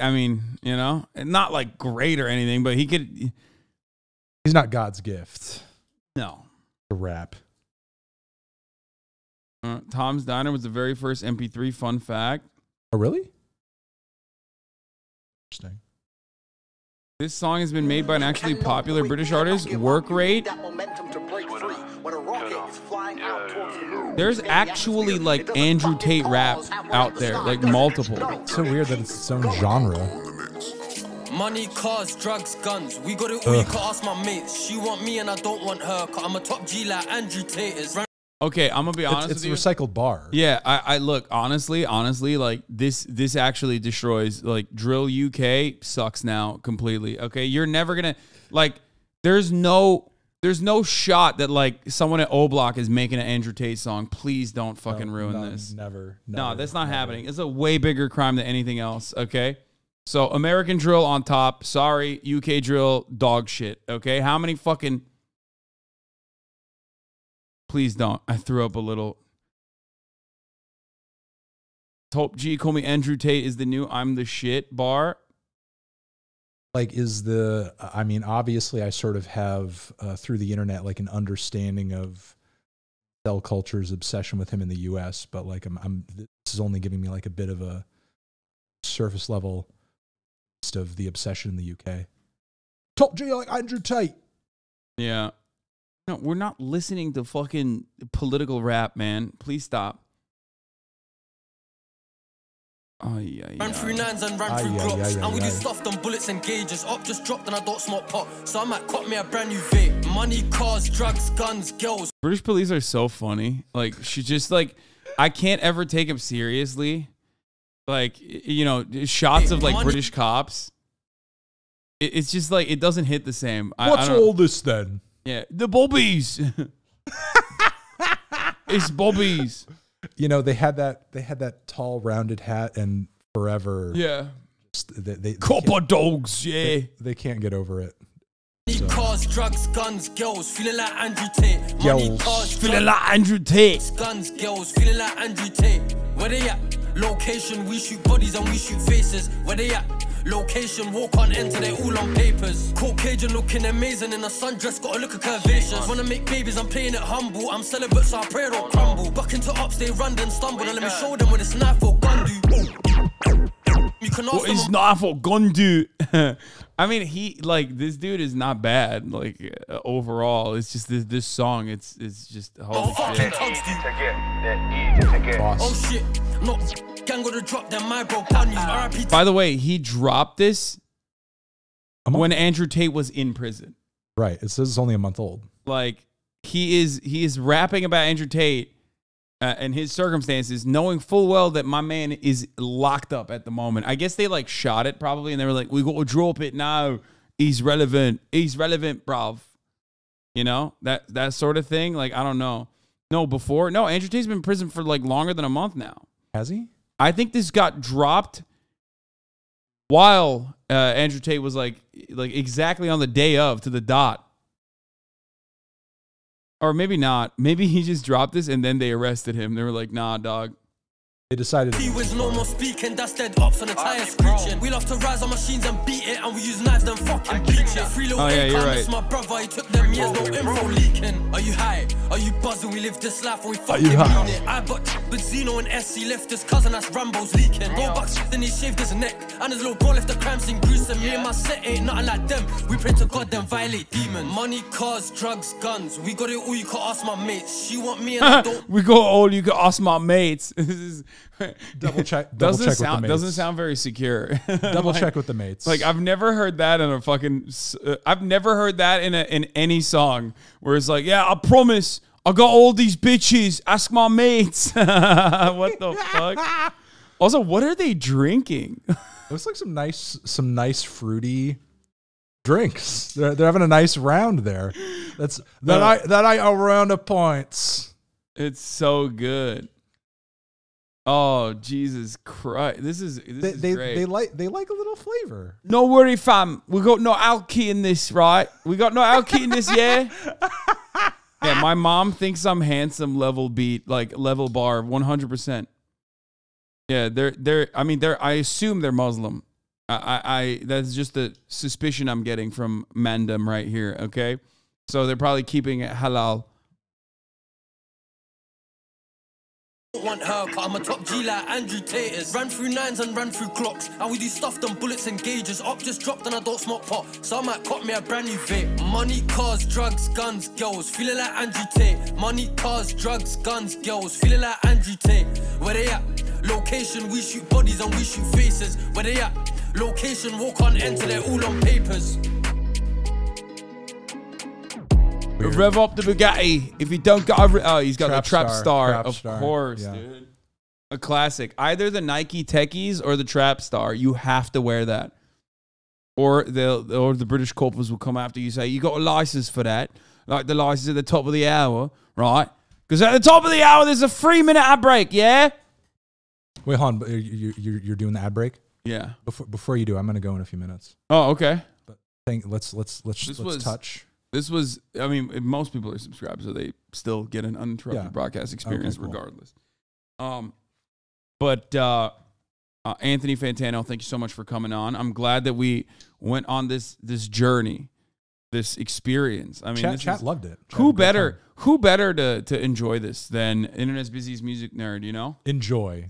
I mean, you know, not like great or anything, but he could. He's not God's gift. No. To rap. Tom's Diner was the very first MP3. Fun fact. Oh, really? Interesting. This song has been made by an actually popular British artist, Work Rate. There's actually like Andrew Tate rap out there, like multiple. It's so weird that it's its own genre. Money, cars, drugs, guns. We got it all. You can't ask my mates. She want me and I don't want her. I'm a top G like Andrew Tate is. Okay, I'm gonna be honest. It's with a recycled bar. Yeah, I look honestly, like this actually destroys. Like drill UK sucks now completely. Okay, you're never gonna like. There's no shot that like someone at O Block is making an Andrew Tate song. Please don't fucking ruin this. Never. No, that's not happening. It's a way bigger crime than anything else. Okay, so American drill on top. Sorry, UK drill dog shit. Okay, how many fucking Please don't. I threw up a little. Top G, call me Andrew Tate is the new I'm the shit bar. Like, is the, I mean, obviously I sort of have, through the internet, like an understanding of cell culture's obsession with him in the US, but like, this is only giving me like a bit of a surface level of the obsession in the UK. Top G, like Andrew Tate. Yeah. No, we're not listening to fucking political rap, man. Please stop. Oh, yeah, yeah. Ran through nines and ran through blocks. And we do stuff on bullets and gauges. Up just dropped and I don't smoke pot. So I might cop me a brand new vape. Money, cars, drugs, guns, girls. British police are so funny. Like, she just, like, I can't ever take him seriously. Like, you know, shots of, like, British cops. It's just, like, it doesn't hit the same. What's all this, then? Yeah, the bobbies. It's bobbies. You know, they had that tall rounded hat and forever. Yeah. They Copper dogs. Yeah. They can't get over it. So. Cars, drugs, guns, girls, feeling like Andrew Tate. Money, cars, feeling like Andrew Tate. Guns, girls, feeling like Andrew Tate. Where they at? Location, we shoot bodies and we shoot faces. Where they at? Location, walk on enter, they all on papers. Caucasian looking amazing in a sundress, gotta look at curvaceous. Wanna make babies, I'm playing it humble. I'm celibate, so I pray I don't crumble. Buck into ops, they run then stumble. And let me show them what this knife or gun do. You can ask what is knife or gun do? I mean, he, like, this dude is not bad. Like, overall, it's just this song. It's just holy shit. Oh shit, no. By the way, he dropped this when Andrew Tate was in prison. Right. It says it's only a month old. Like, he is rapping about Andrew Tate and his circumstances, knowing full well that my man is locked up at the moment. I guess they, like, shot it probably, and they were like, we got to drop it now. He's relevant. He's relevant, bruv. You know, that sort of thing. Like, I don't know. No, before. No, Andrew Tate's been in prison for, like, longer than a month now. Has he? I think this got dropped while Andrew Tate was like exactly on the day of, to the dot. Or maybe not. Maybe he just dropped this and then they arrested him. They were like, nah, dog. They decided he was no more speaking, that's dead ops on the tire screeching. We love to rise on machines and beat it, and we use knives and fucking beat it. Free little income, my brother, he took them years, no info leaking. Are you high? Are you buzzing? We live this life, we fucking mean it. I bought Benzino and SC left his cousin, that's Rambo's leaking. Robux, then he shaved his neck, and his little bro left the crime scene gruesome. Me and my set ain't nothing like them. We pray to God, then violate demons. Money, cars, drugs, guns. We got it all, you can ask my mates. She want me and I don't. We got all, you can ask my mates. This is. Double check doesn't sound very secure. Double like, check with the mates. Like, I've never heard that in a fucking. I've never heard that in any song where it's like, yeah, I promise, I got all these bitches. Ask my mates. What the fuck? Also, what are they drinking? It looks like some nice fruity drinks. They're having a nice round there. That I a round of points. It's so good. Oh, Jesus Christ. This is great. They like a little flavor. No worry, fam. We got no alky in this, right? We got no alky in this, yeah? Yeah, my mom thinks I'm handsome level beat, like level bar, 100%. Yeah, I mean, I assume they're Muslim. That's just the suspicion I'm getting from Mandem right here, okay? So they're probably keeping it halal. Want her, but I'm a top G like Andrew Tate is. Ran through nines and ran through clocks, and we do stuff them bullets and gauges. Up just dropped and I don't smoke pot, so I might cop me a brand new vape. Money, cars, drugs, guns, girls, feeling like Andrew Tate. Money, cars, drugs, guns, girls, feeling like Andrew Tate. Where they at? Location, we shoot bodies and we shoot faces. Where they at? Location, walk on enter, they're all on papers. Weird. Rev up the Bugatti. If you don't got a... Oh, he's got the Trap Star. Of course, yeah. Dude. A classic. Either the Nike Techies or the Trap Star. You have to wear that. Or the British corporals will come after you, say, you got a license for that. Like the license at the top of the hour, right? Because at the top of the hour, there's a 3-minute ad break, yeah? Wait, hon, but you're doing the ad break? Yeah. Before you do, I'm going to go in a few minutes. Oh, okay. But let's touch... This was, I mean, most people are subscribed, so they still get an uninterrupted broadcast experience regardless. But Anthony Fantano, thank you so much for coming on. I'm glad that we went on this journey, this experience. I mean, Chat loved it. Who better to enjoy this than Internet's Busiest Music Nerd, you know? Enjoy.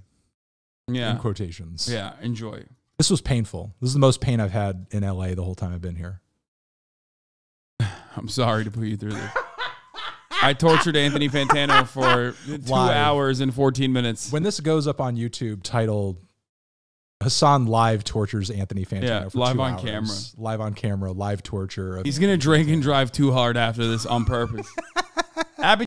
Yeah. In quotations. Yeah, enjoy. This was painful. This is the most pain I've had in LA the whole time I've been here. I'm sorry to put you through this. I tortured Anthony Fantano for 2 hours and 14 minutes. When this goes up on YouTube, titled Hassan Live Tortures Anthony Fantano for live 2 hours. Live on camera, live torture. He's going to drink and drive too hard after this on purpose.